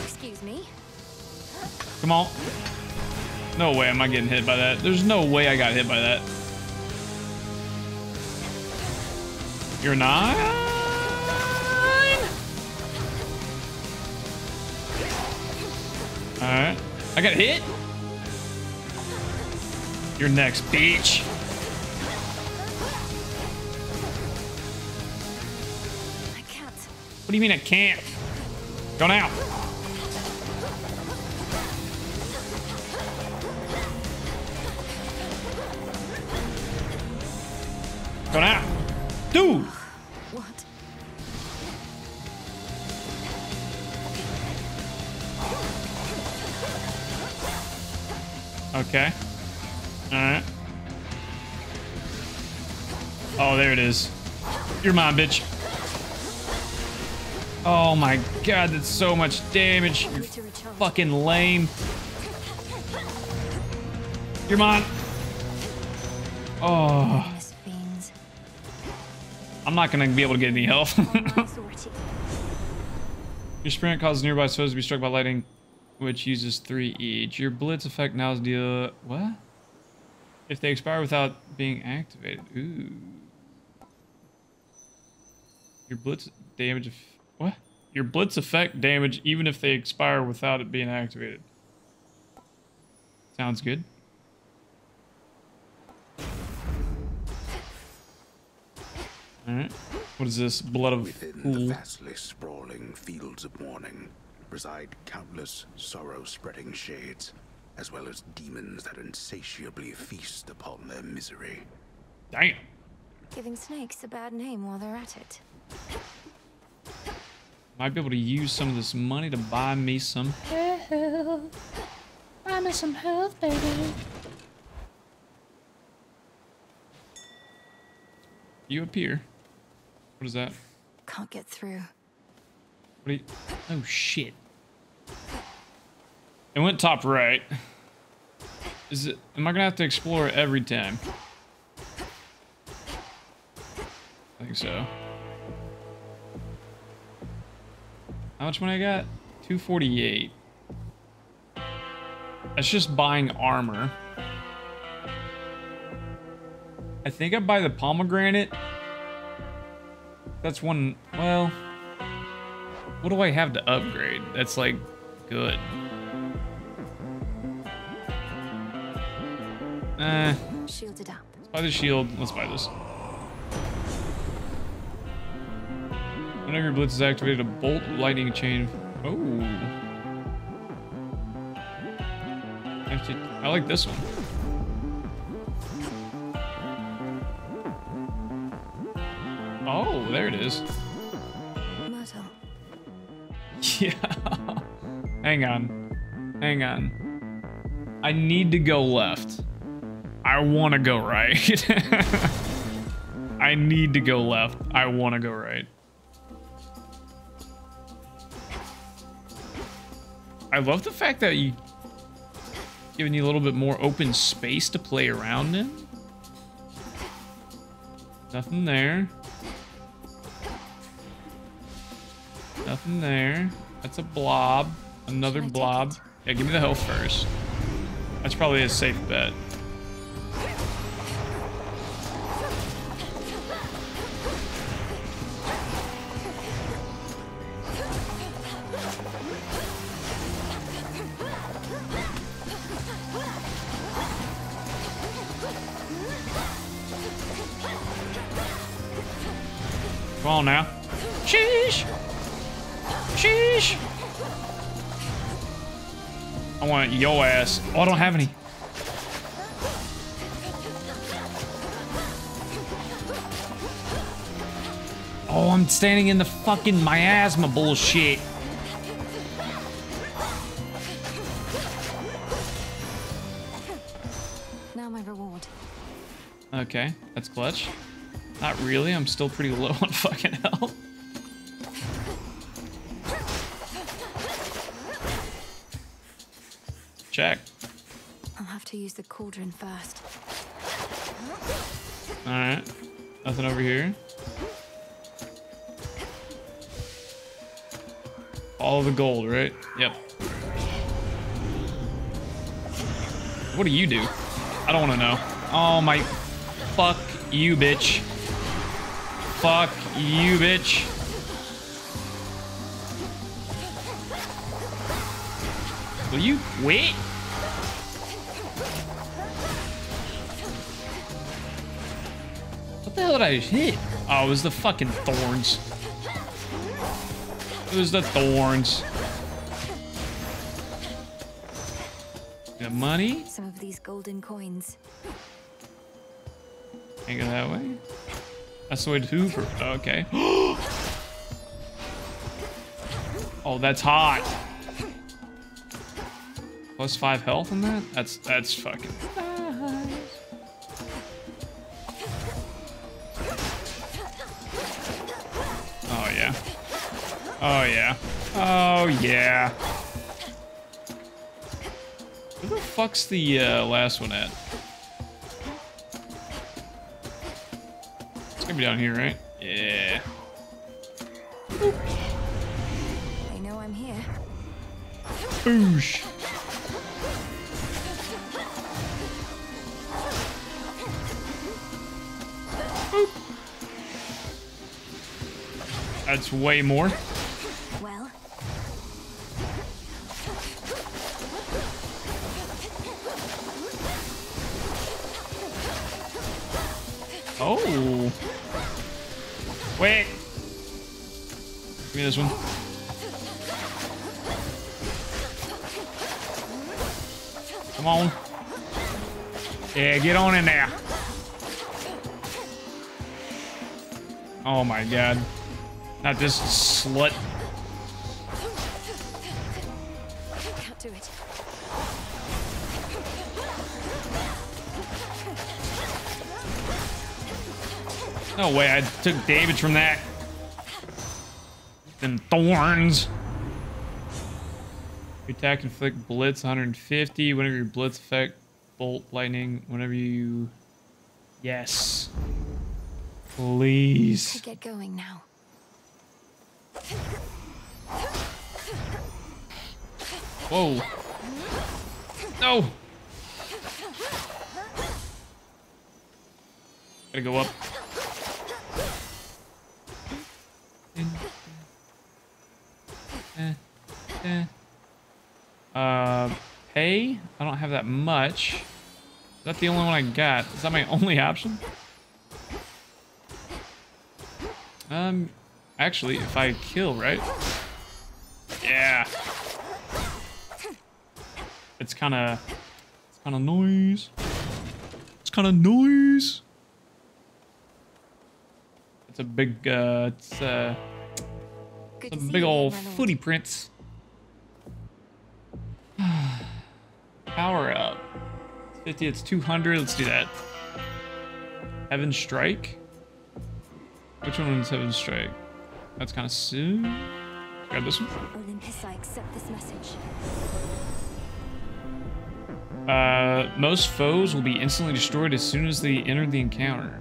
Excuse me. Come on. No way am I getting hit by that. There's no way I got hit by that. You're not? Alright. I got hit? You're next, bitch. I can't. What do you mean I can't? Go now. Go now. Dude. What? Okay. Alright. Oh, there it is. You're mine, bitch. Oh my god, that's so much damage. You're fucking lame. You're mine. Oh. I'm not gonna be able to get any health. Your sprint causes nearby foes to be struck by lightning, which uses three each. Your blitz effect now is deal... What? If they expire without being activated. Ooh. Your blitz damage... Of, what? Your blitz effect damage even if they expire without it being activated. Sounds good. Alright. What is this? Blood of... Within Ooh. the vastly sprawling fields of morning reside countless sorrow-spreading shades, as well as demons that insatiably feast upon their misery. Damn. Giving snakes a bad name while they're at it. Might be able to use some of this money to buy me some health. Buy me some health, baby. You appear. What is that? Can't get through. What are you? Oh shit! It went top right. Is it? Am I gonna have to explore every time? I think so. How much money I got? two forty-eight. That's just buying armor. I think I buy the pomegranate. That's one. Well. What do I have to upgrade? That's like good. Eh. Shielded up. Let's buy the shield. Let's buy this. Whenever your blitz is activated, a bolt lightning chain. Oh. Actually, I like this one. Oh, there it is. Yeah. Hang on. Hang on. I need to go left. I want to go right. I need to go left. I want to go right. I love the fact that you giving you a little bit more open space to play around in. Nothing there. Nothing there. That's a blob. Another blob. Yeah, give me the health first. That's probably a safe bet. Come on now. Sheesh! Sheesh! I want your ass. Oh, I don't have any. Oh, I'm standing in the fucking miasma bullshit. Now my reward. Okay, that's clutch. Not really, I'm still pretty low on fucking health. Check. I'll have to use the cauldron first. Alright. Nothing over here. All the gold, right? Yep. What do you do? I don't want to know. Oh my... Fuck you, bitch. Fuck you, bitch. Will you quit? What the hell did I hit? Oh, it was the fucking thorns. It was the thorns. The money? Some of these golden coins. Can't go that way. That's the way to Hoover. Okay. Oh, that's hot. Plus five health in that? That's that's fucking nice. Oh yeah. Oh yeah. Oh yeah. Where the fuck's the uh, last one at? Be down here, right? Yeah. They know I'm here. Boosh. Boop. That's way more. Well. Oh. Wait! Give me this one. Come on. Yeah, get on in there. Oh my god. Not this slut. I can't do it. No way, I took damage from that. Them thorns. Your attack inflict blitz one hundred fifty. Whenever your blitz effect, bolt, lightning, whenever you... Yes. Please. I get going now. Whoa. No. Gotta go up. Uh, pay? I don't have that much. Is that the only one I got? Is that my only option? Um, actually, if I kill, right? Yeah. It's kind of, it's kind of noise. It's kind of noise. It's a big, uh, it's, uh, some big old footy prints. power up. fifty, it's two hundred. Let's do that. Heaven Strike? Which one is Heaven Strike? That's kind of soon. Grab this one. Olympus, I accept this message. Uh, most foes will be instantly destroyed as soon as they enter the encounter.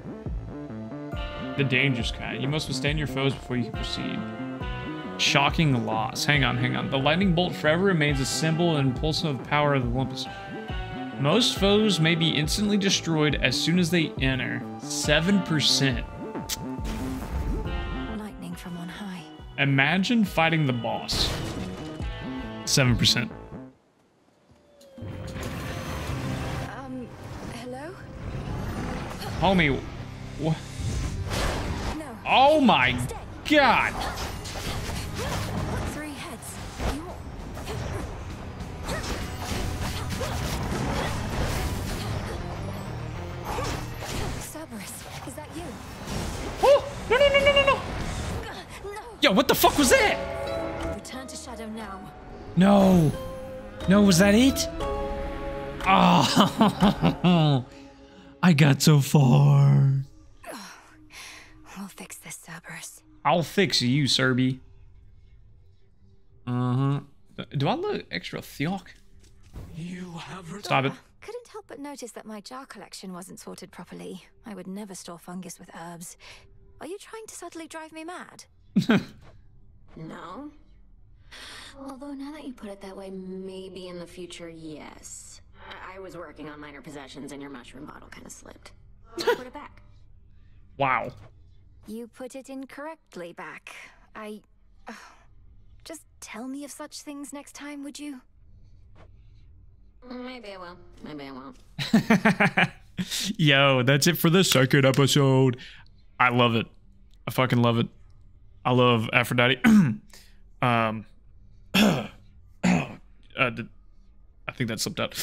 The dangerous kind. You must withstand your foes before you can proceed. Shocking loss. Hang on, hang on. The lightning bolt forever remains a symbol and impulsive power of Olympus. Most foes may be instantly destroyed as soon as they enter. seven percent. Lightning from on high. Imagine fighting the boss. seven percent. Um, hello? Homie, what? No. Oh my god! Is that you? Oh! No, no, no, no, no, no! No! Yo, what the fuck was that? Return to Shadow now. No! No, was that it? Oh! I got so far. Oh, we'll fix this, Cerberus. I'll fix you, Cerby. Uh-huh. Do I look extra thick? You have returned. Stop it. Couldn't help but notice that my jar collection wasn't sorted properly. I would never store fungus with herbs. Are you trying to subtly drive me mad? No. Although now that you put it that way, maybe in the future, yes. I, I was working on minor possessions and your mushroom bottle kind of slipped. I put it back. Wow. You put it incorrectly back. I... Oh, just tell me of such things next time, would you? Maybe I will. Maybe I won't. Yo, that's it for this second episode. I love it. I fucking love it. I love Aphrodite. um, uh, did, I think that slipped out.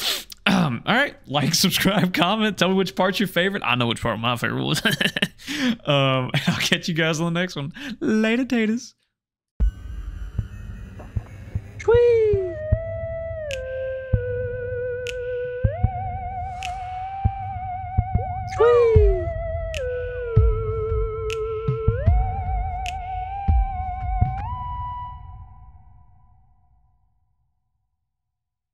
Um, all right. Like, subscribe, comment. Tell me which part's your favorite. I know which part my favorite was. um, I'll catch you guys on the next one. Later, taters. Tweet.